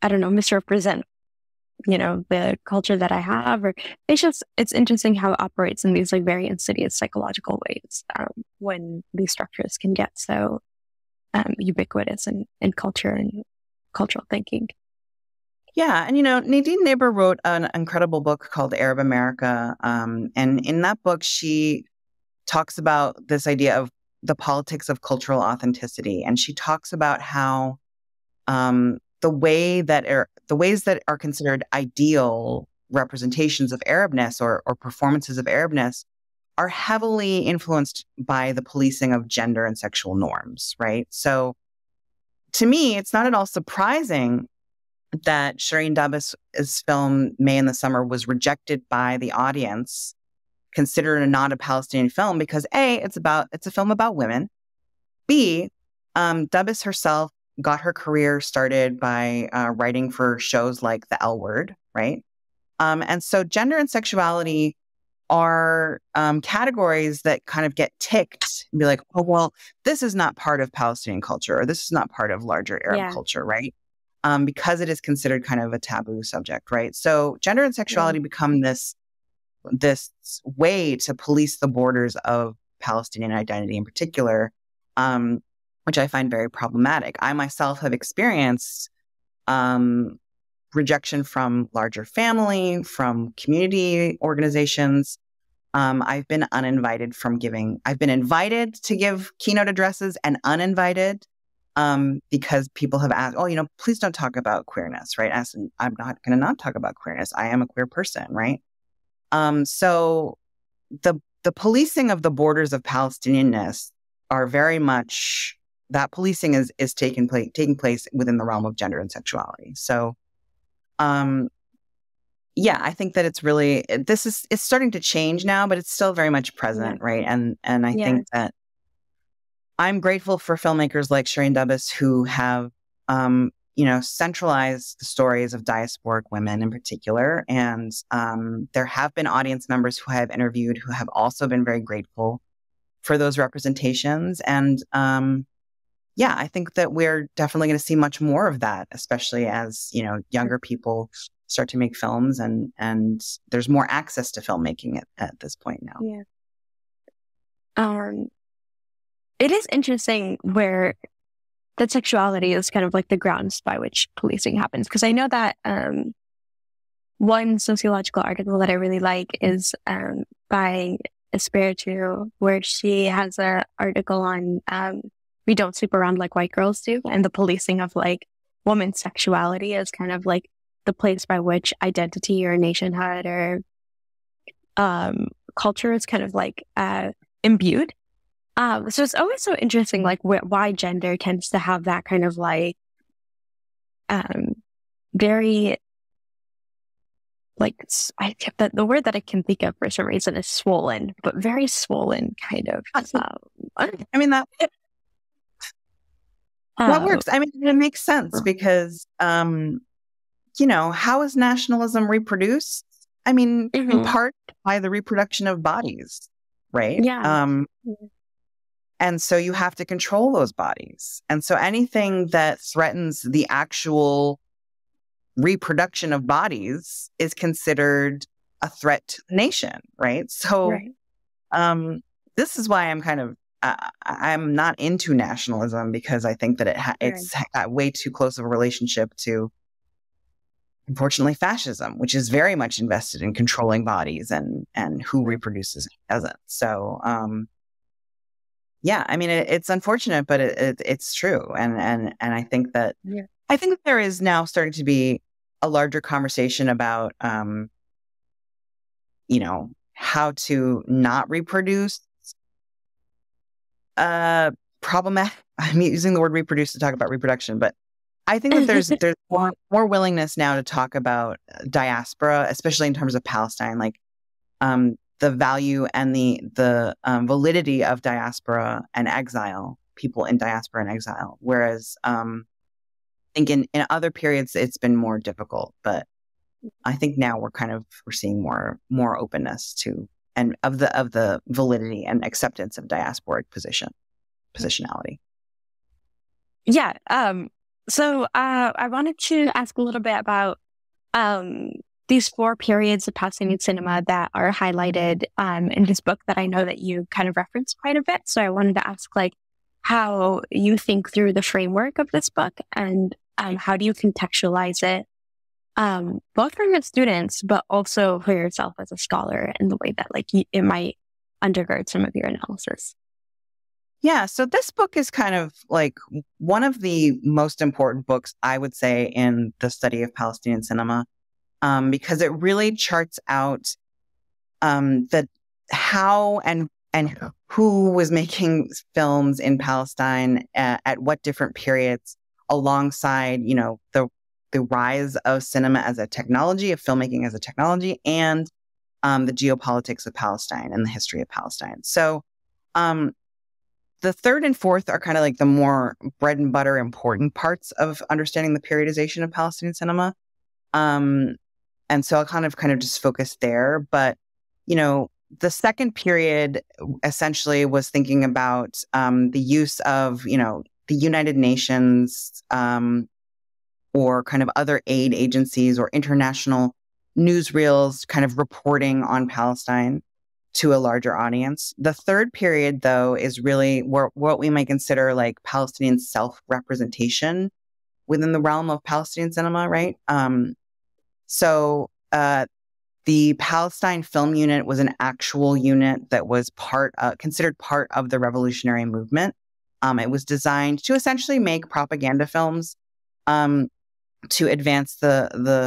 I don't know, misrepresent, you know, the culture that I have? Or it's just it's interesting how it operates in these like very insidious psychological ways um, when these structures can get so um, ubiquitous in, in culture and cultural thinking. Yeah. And, you know, Nadine Neighbor wrote an incredible book called Arab America. Um, and in that book, she talks about this idea of The Politics of Cultural Authenticity. And she talks about how um, the way that are, the ways that are considered ideal representations of Arabness or, or performances of Arabness are heavily influenced by the policing of gender and sexual norms, right? So to me, it's not at all surprising that Shireen Dabis's film May in the Summer was rejected by the audience, considered a not a Palestinian film, because A, it's about it's a film about women. B, um, Dabis herself got her career started by uh, writing for shows like The L Word, right? Um, and so gender and sexuality are um, categories that kind of get ticked and be like, oh, well, this is not part of Palestinian culture, or this is not part of larger Arab yeah. culture, right? Um, because it is considered kind of a taboo subject, right? So gender and sexuality yeah. become this this way to police the borders of Palestinian identity in particular, um, which I find very problematic. I myself have experienced um, rejection from larger family, from community organizations. Um, I've been uninvited from giving, I've been invited to give keynote addresses and uninvited um, because people have asked, oh, you know, please don't talk about queerness, right? As in, I'm not going to not talk about queerness. I am a queer person, right? Um, so the the policing of the borders of Palestinianness are very much, that policing is is taking place taking place within the realm of gender and sexuality. So, um, yeah, I think that it's really this is it's starting to change now, but it's still very much present, right? And and I yeah. think that I'm grateful for filmmakers like Shireen Dabis who have um, you know, centralize the stories of diasporic women in particular. And um, there have been audience members who I have interviewed who have also been very grateful for those representations. And um, yeah, I think that we're definitely going to see much more of that, especially as, you know, younger people start to make films and, and there's more access to filmmaking at, at this point now. Yeah. Um, it is interesting where that sexuality is kind of like the grounds by which policing happens. Because I know that um, one sociological article that I really like is um, by Espiritu, where she has an article on um, we don't sleep around like white girls do. And the policing of like woman's sexuality is kind of like the place by which identity or nationhood or um, culture is kind of like uh, imbued. Um, so it's always so interesting, like, wh why gender tends to have that kind of, like, um, very, like, I that the word that I can think of for some reason is swollen, but very swollen kind of. Um, I mean, that, um, that works. I mean, it makes sense because, um, you know, how is nationalism reproduced? I mean, mm-hmm. in part by the reproduction of bodies, right? Yeah. Um, yeah. And so you have to control those bodies. And so anything that threatens the actual reproduction of bodies is considered a threat to the nation, right? So right. Um, this is why I'm kind of, uh, I'm not into nationalism because I think that it ha it's right. got way too close of a relationship to, unfortunately, fascism, which is very much invested in controlling bodies and, and who reproduces and doesn't. So, um, yeah, I mean, it, it's unfortunate, but it, it, it's true. And and and I think that yeah. I think that there is now starting to be a larger conversation about, um, you know, how to not reproduce. Uh, problematic. I'm using the word reproduce to talk about reproduction, but I think that there's there's more, more willingness now to talk about diaspora, especially in terms of Palestine, like. Um, the value and the the um, validity of diaspora and exile, people in diaspora and exile. Whereas um, I think in, in other periods, it's been more difficult. But I think now we're kind of we're seeing more more openness to and of the of the validity and acceptance of diasporic position positionality. Yeah. Um, so uh, I wanted to ask a little bit about um, these four periods of Palestinian cinema that are highlighted um, in this book that I know that you kind of reference quite a bit. So I wanted to ask, like, how you think through the framework of this book and um, how do you contextualize it, um, both for your students, but also for yourself as a scholar and the way that, like, you, it might undergird some of your analysis? Yeah, so this book is kind of like one of the most important books, I would say, in the study of Palestinian cinema, um, because it really charts out um, the how and and yeah. who was making films in Palestine at, at what different periods, alongside, you know, the the rise of cinema as a technology, of filmmaking as a technology, and um, the geopolitics of Palestine and the history of Palestine. So. Um, The third and fourth are kind of like the more bread and butter important parts of understanding the periodization of Palestinian cinema. Um, and so I'll kind of kind of just focus there. But, you know, the second period essentially was thinking about um, the use of, you know, the United Nations um, or kind of other aid agencies or international newsreels kind of reporting on Palestine to a larger audience. The third period, though, is really where, what we might consider like Palestinian self-representation within the realm of Palestinian cinema, right? Um, so uh, the Palestine Film Unit was an actual unit that was part, uh, considered part of the revolutionary movement. Um, it was designed to essentially make propaganda films um, to advance the, the,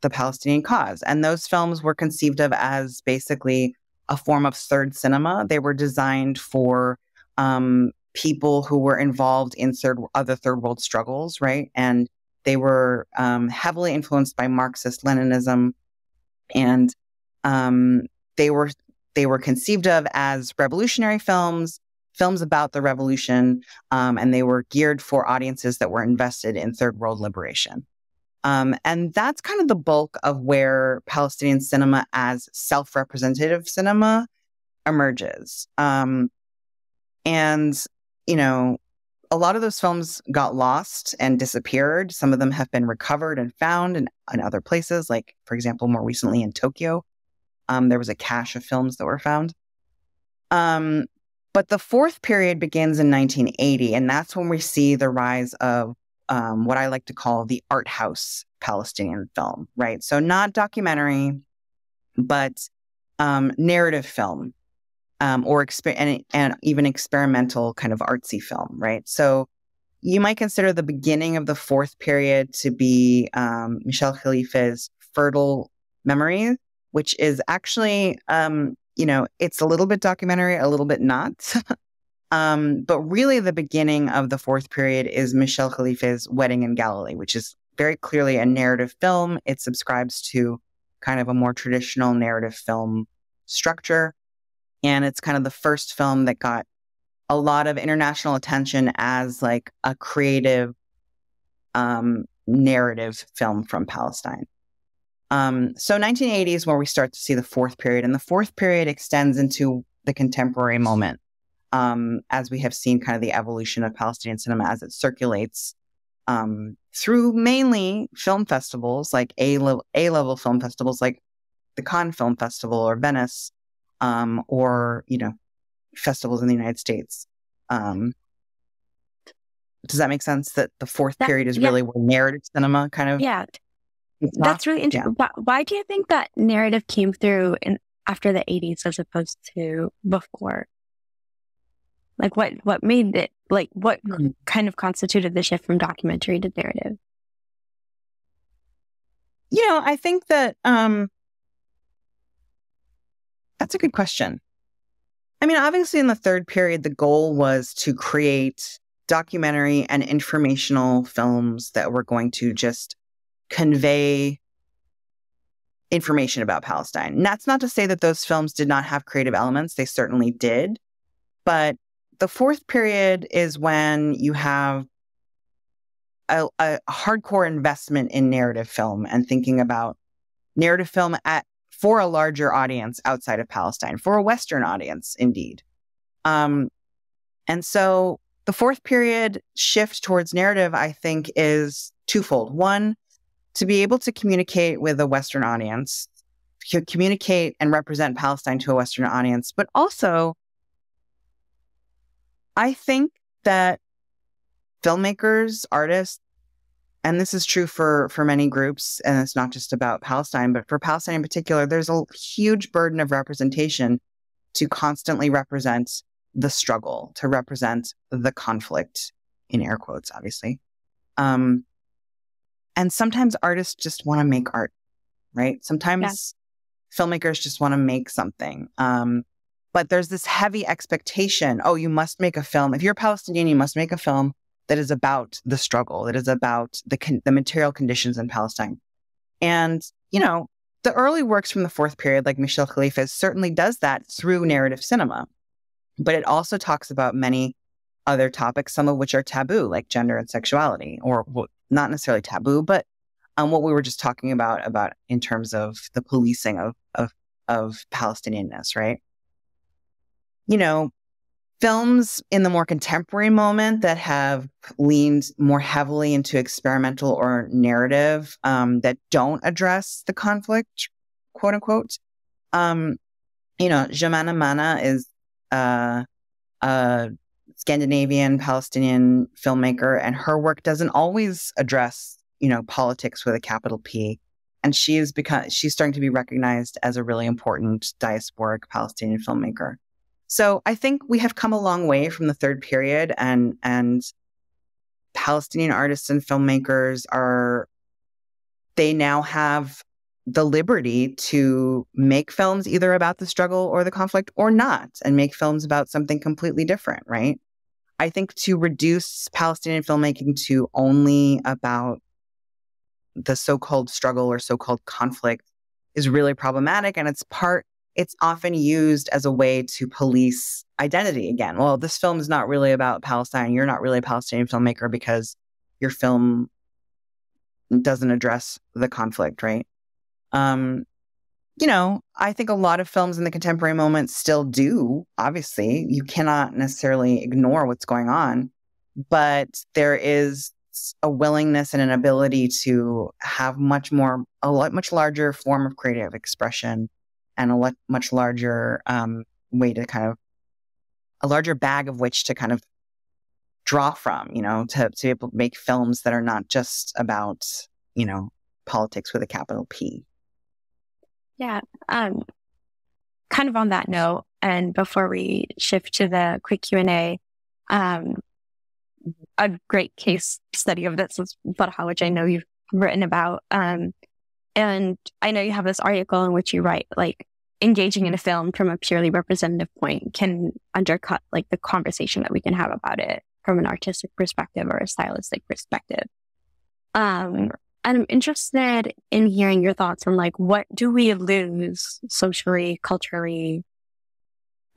the Palestinian cause. And those films were conceived of as basically a form of third cinema. They were designed for um, people who were involved in third, other third world struggles, right? And they were um, heavily influenced by Marxist Leninism, and um, they were they were conceived of as revolutionary films, films about the revolution, um, and they were geared for audiences that were invested in third world liberation. Um, and that's kind of the bulk of where Palestinian cinema as self-representative cinema emerges. Um, and, you know, a lot of those films got lost and disappeared. Some of them have been recovered and found in, in other places, like, for example, more recently in Tokyo. Um, there was a cache of films that were found. Um, but the fourth period begins in nineteen eighty, and that's when we see the rise of Um, what I like to call the art house Palestinian film, right? So not documentary, but um, narrative film um, or exper and, and even experimental kind of artsy film, right? So you might consider the beginning of the fourth period to be um, Michel Khalife's Fertile Memory, which is actually, um, you know, it's a little bit documentary, a little bit not. Um, but really the beginning of the fourth period is Michel Khalife's Wedding in Galilee, which is very clearly a narrative film. It subscribes to kind of a more traditional narrative film structure. And it's kind of the first film that got a lot of international attention as like a creative um, narrative film from Palestine. Um, so nineteen eighty is where we start to see the fourth period. And the fourth period extends into the contemporary moment. Um, as we have seen kind of the evolution of Palestinian cinema as it circulates um, through mainly film festivals, like A-level A-level film festivals, like the Cannes Film Festival or Venice, um, or, you know, festivals in the United States. Um, does that make sense that the fourth that, period is yeah. really where narrative cinema kind of... Yeah, that's really interesting. Yeah. Why do you think that narrative came through in, after the eighties as opposed to before? Like what, what made it, like what kind of constituted the shift from documentary to narrative? You know, I think that, um, that's a good question. I mean, obviously in the third period, the goal was to create documentary and informational films that were going to just convey information about Palestine. And that's not to say that those films did not have creative elements. They certainly did, but the fourth period is when you have a, a hardcore investment in narrative film and thinking about narrative film at, for a larger audience outside of Palestine, for a Western audience, indeed. Um, and so the fourth period shift towards narrative, I think, is twofold. One, to be able to communicate with a Western audience, to communicate and represent Palestine to a Western audience, but also I think that filmmakers, artists, and this is true for, for many groups, and it's not just about Palestine, but for Palestine in particular, there's a huge burden of representation to constantly represent the struggle, to represent the conflict, in air quotes, obviously. Um, and sometimes artists just want to make art, right? Sometimes yeah. filmmakers just want to make something. Um, but there's this heavy expectation, oh, you must make a film. If you're Palestinian, you must make a film that is about the struggle, that is about the, con the material conditions in Palestine. And, you know, the early works from the fourth period, like Michel Khalifa's, certainly does that through narrative cinema. But it also talks about many other topics, some of which are taboo, like gender and sexuality, or well, not necessarily taboo, but um, what we were just talking about, about in terms of the policing of, of, of Palestinianness, right? You know, films in the more contemporary moment that have leaned more heavily into experimental or narrative um, that don't address the conflict, quote unquote. Um, you know, Jemana Mana is uh, a Scandinavian Palestinian filmmaker, and her work doesn't always address, you know, politics with a capital P. And she is become, she's starting to be recognized as a really important diasporic Palestinian filmmaker. So I think we have come a long way from the third period, and and Palestinian artists and filmmakers are, they now have the liberty to make films either about the struggle or the conflict or not, and make films about something completely different, right? I think to reduce Palestinian filmmaking to only about the so-called struggle or so-called conflict is really problematic, and it's part it's often used as a way to police identity again. Well, this film is not really about Palestine. You're not really a Palestinian filmmaker because your film doesn't address the conflict, right? Um, you know, I think a lot of films in the contemporary moment still do, obviously. You cannot necessarily ignore what's going on, but there is a willingness and an ability to have much more, a lot, much larger form of creative expression, and a much larger um, way to kind of, a larger bag of which to kind of draw from, you know, to, to be able to make films that are not just about, you know, politics with a capital P. Yeah. Um, kind of on that note, and before we shift to the quick Q and A, um, a great case study of this is Farha, which I know you've written about. Um, And I know you have this article in which you write, like, engaging in a film from a purely representative point can undercut, like, the conversation that we can have about it from an artistic perspective or a stylistic perspective. Um, and I'm interested in hearing your thoughts on, like, what do we lose socially, culturally,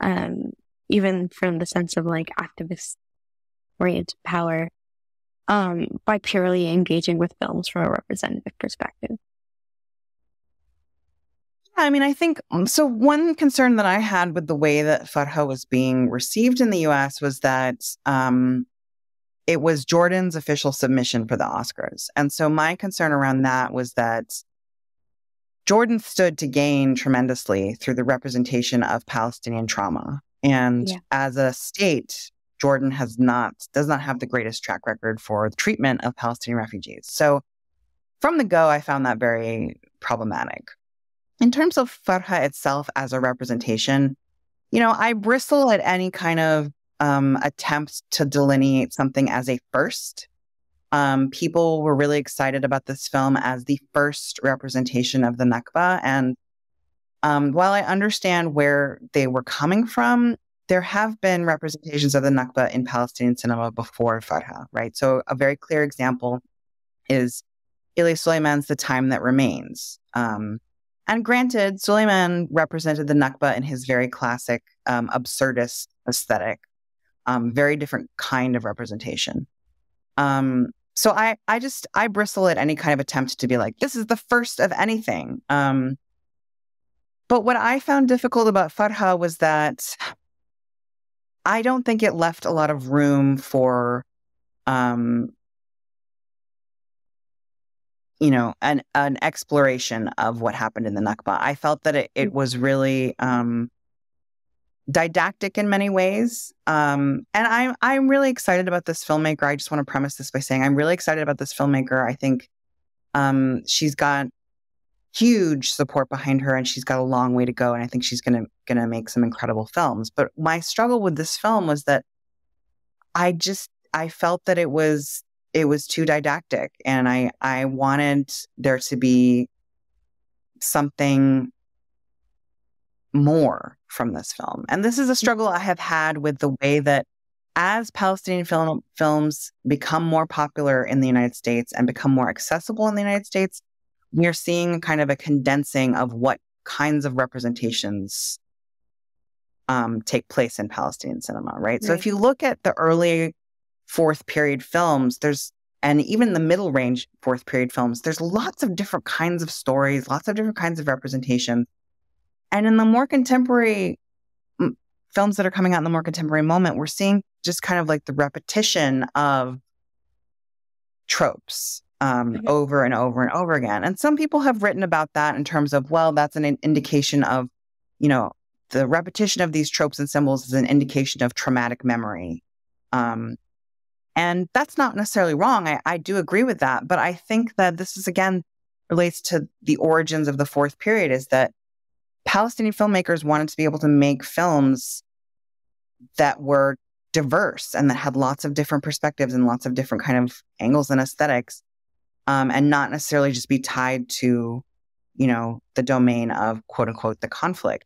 um, even from the sense of, like, activist-oriented power um, by purely engaging with films from a representative perspective? I mean, I think, so one concern that I had with the way that Farha was being received in the U S was that um, it was Jordan's official submission for the Oscars. And so my concern around that was that Jordan stood to gain tremendously through the representation of Palestinian trauma. And yeah. as a state, Jordan has not, does not have the greatest track record for the treatment of Palestinian refugees. So from the go, I found that very problematic. In terms of Farha itself as a representation, you know, I bristle at any kind of um, attempt to delineate something as a first. Um, people were really excited about this film as the first representation of the Nakba. And um, while I understand where they were coming from, there have been representations of the Nakba in Palestinian cinema before Farha, right? So a very clear example is Elie Suleiman's The Time That Remains. Um, And granted, Suleiman represented the Nakba in his very classic um, absurdist aesthetic, um, very different kind of representation. Um, so I, I just, I bristle at any kind of attempt to be like, this is the first of anything. Um, but what I found difficult about Farha was that I don't think it left a lot of room for, um, you know, an, an exploration of what happened in the Nakba. I felt that it, it was really um, didactic in many ways. Um, and I'm, I'm really excited about this filmmaker. I just want to premise this by saying I'm really excited about this filmmaker. I think um, she's got huge support behind her, and she's got a long way to go. And I think she's going to going to make some incredible films. But my struggle with this film was that I just I felt that it was it was too didactic, and I I wanted there to be something more from this film. And this is a struggle I have had with the way that as Palestinian film, films become more popular in the United States and become more accessible in the United States, we're seeing kind of a condensing of what kinds of representations um, take place in Palestinian cinema, right? right? So if you look at the early fourth period films, there's, and even the middle range fourth period films, there's lots of different kinds of stories, lots of different kinds of representation. And in the more contemporary films that are coming out in the more contemporary moment, we're seeing just kind of like the repetition of tropes um, mm-hmm. over and over and over again. And some people have written about that in terms of, well, that's an indication of, you know, the repetition of these tropes and symbols is an indication of traumatic memory. Um, and that's not necessarily wrong. I, I do agree with that. But I think that this is, again, relates to the origins of the fourth period, is that Palestinian filmmakers wanted to be able to make films that were diverse and that had lots of different perspectives and lots of different kind of angles and aesthetics, um, and not necessarily just be tied to, you know, the domain of, quote unquote, the conflict.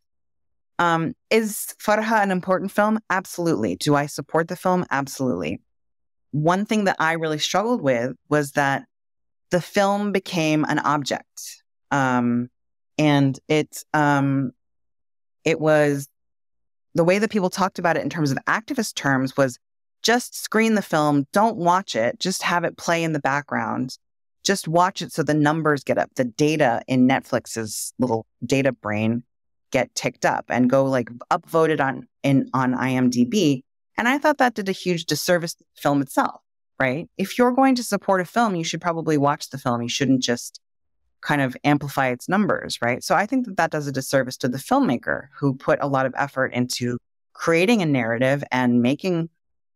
Um, is Farha an important film? Absolutely. Do I support the film? Absolutely. One thing that I really struggled with was that the film became an object. Um, And it, um, it was, the way that people talked about it in terms of activist terms was just screen the film, don't watch it, just have it play in the background, just watch it so the numbers get up, the data in Netflix's little data brain get ticked up and go like upvoted on, in, on I M D B. And I thought that did a huge disservice to the film itself, right? If you're going to support a film, you should probably watch the film. You shouldn't just kind of amplify its numbers, right? So I think that that does a disservice to the filmmaker who put a lot of effort into creating a narrative and making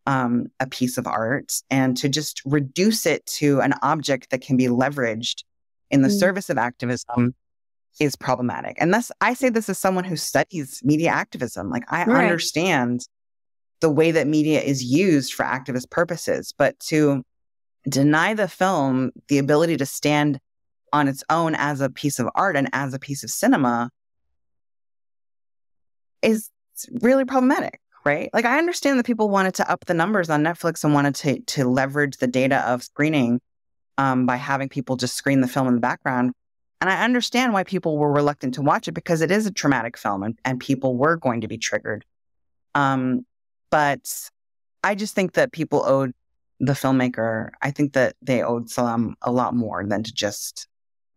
um, a piece of art, and to just reduce it to an object that can be leveraged in the mm. service of activism is problematic. And that's, I say this as someone who studies media activism. Like I right. understand the way that media is used for activist purposes, but to deny the film the ability to stand on its own as a piece of art and as a piece of cinema is really problematic, right? Like I understand that people wanted to up the numbers on Netflix and wanted to to leverage the data of screening um, by having people just screen the film in the background. And I understand why people were reluctant to watch it, because it is a traumatic film and, and people were going to be triggered. Um, but I just think that people owed the filmmaker, I think that they owed Salam a lot more than to just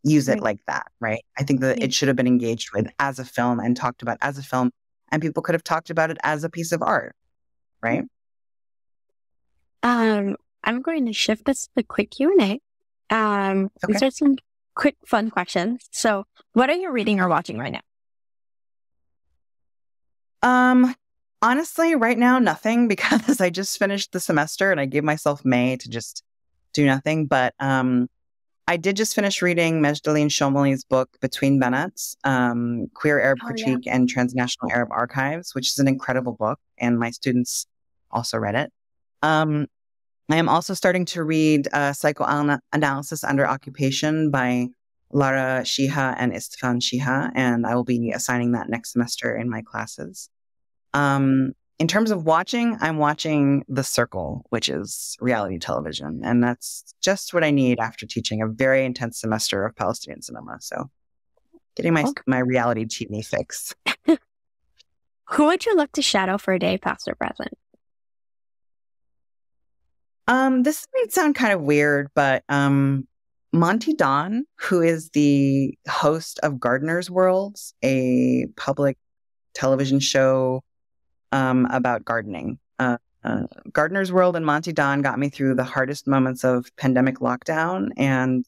use it right. like that, right? I think that it should have been engaged with as a film and talked about as a film, and people could have talked about it as a piece of art, right? Um, I'm going to shift this to the quick Q and A. Um, okay. These are some quick, fun questions. So what are you reading or watching right now? Um, honestly, right now, nothing, because I just finished the semester and I gave myself May to just do nothing. But, um, I did just finish reading Mejdelin Shomali's book, Between Banats, um, Queer Arab oh, Critique yeah. and Transnational Arab Archives, which is an incredible book. And my students also read it. Um, I am also starting to read uh, Psychoanalysis Under Occupation by Lara Shiha and Istefan Shiha. And I will be assigning that next semester in my classes. Um, in terms of watching, I'm watching The Circle, which is reality television. And that's just what I need after teaching a very intense semester of Palestinian cinema. So getting my, okay. my reality T V fix. Who would you look to shadow for a day, past or present? Um, this might sound kind of weird, but um, Monty Don, who is the host of Gardener's World, a public television show um, about gardening. Uh, uh, Gardener's World and Monty Don got me through the hardest moments of pandemic lockdown. And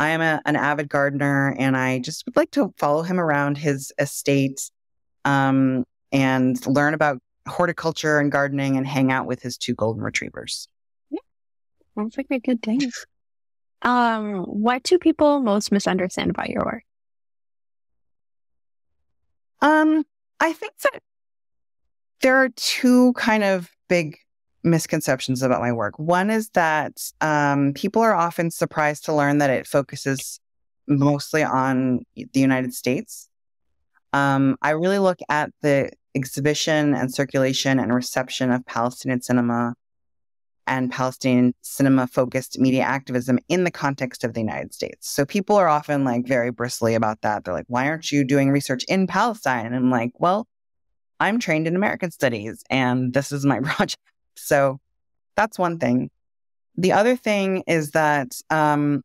I am a, an avid gardener, and I just would like to follow him around his estate um, and learn about horticulture and gardening and hang out with his two golden retrievers. Yeah. Sounds like a good thing. Um, what do people most misunderstand about your work? Um, I think that there are two kind of big misconceptions about my work. One is that um, people are often surprised to learn that it focuses mostly on the United States. Um, I really look at the exhibition and circulation and reception of Palestinian cinema and Palestinian cinema-focused media activism in the context of the United States. So people are often like very bristly about that. They're like, why aren't you doing research in Palestine? And I'm like, well, I'm trained in American studies and this is my project. So that's one thing. The other thing is that um,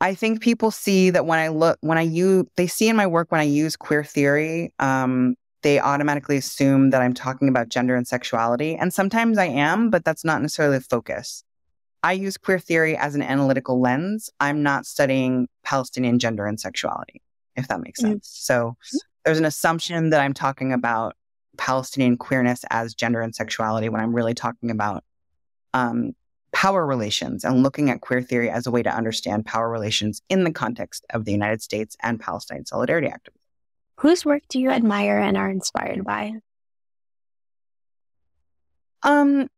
I think people see that when I look, when I use, they see in my work when I use queer theory, um, they automatically assume that I'm talking about gender and sexuality. And sometimes I am, but that's not necessarily the focus. I use queer theory as an analytical lens. I'm not studying Palestinian gender and sexuality, if that makes sense. So there's an assumption that I'm talking about Palestinian queerness as gender and sexuality when I'm really talking about um, power relations and looking at queer theory as a way to understand power relations in the context of the United States and Palestine solidarity activism. Whose work do you admire and are inspired by? Um,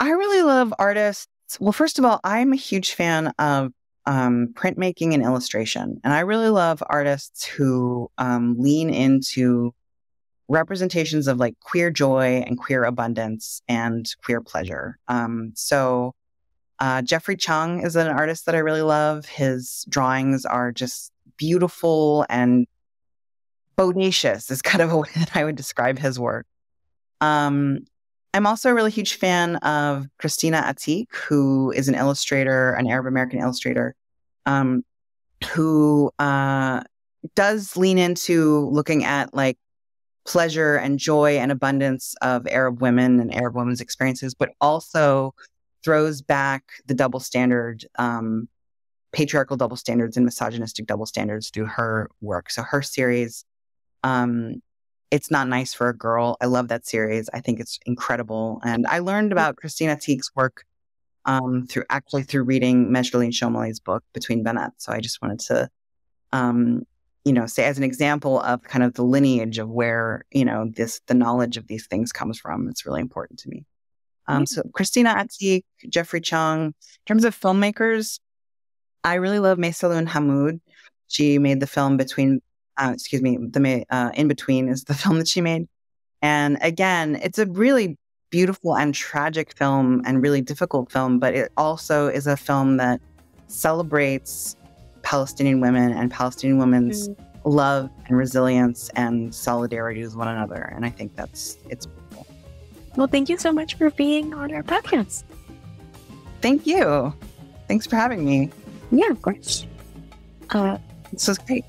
I really love artists. Well, first of all, I'm a huge fan of um, printmaking and illustration. And I really love artists who um, lean into representations of like queer joy and queer abundance and queer pleasure. Um, so uh, Jeffrey Chung is an artist that I really love. His drawings are just beautiful and bodacious is kind of a way that I would describe his work. Um, I'm also a really huge fan of Christina Atik, who is an illustrator, an Arab American illustrator, um, who uh, does lean into looking at like pleasure and joy and abundance of Arab women and Arab women's experiences, but also throws back the double standard, um, patriarchal double standards and misogynistic double standards through her work. So her series, Um, It's Not Nice for a Girl. I love that series. I think it's incredible. And I learned about Christina Teague's work um, through actually through reading Mejderlin Shomali's book, Between Banat. So I just wanted to, um, you know, say as an example of kind of the lineage of where, you know, this the knowledge of these things comes from. It's really important to me. Um, mm-hmm. So Christina Atik, Jeffrey Chung. In terms of filmmakers, I really love Maysalun Hamoud. She made the film Between... Uh, excuse me, the uh, In Between is the film that she made. And again, it's a really beautiful and tragic film and really difficult film, but it also is a film that celebrates Palestinian women and Palestinian women's mm-hmm. love and resilience and solidarity with one another. And I think that's, it's beautiful. Well, thank you so much for being on our podcast. Thank you. Thanks for having me. Yeah, of course. Uh, this was great.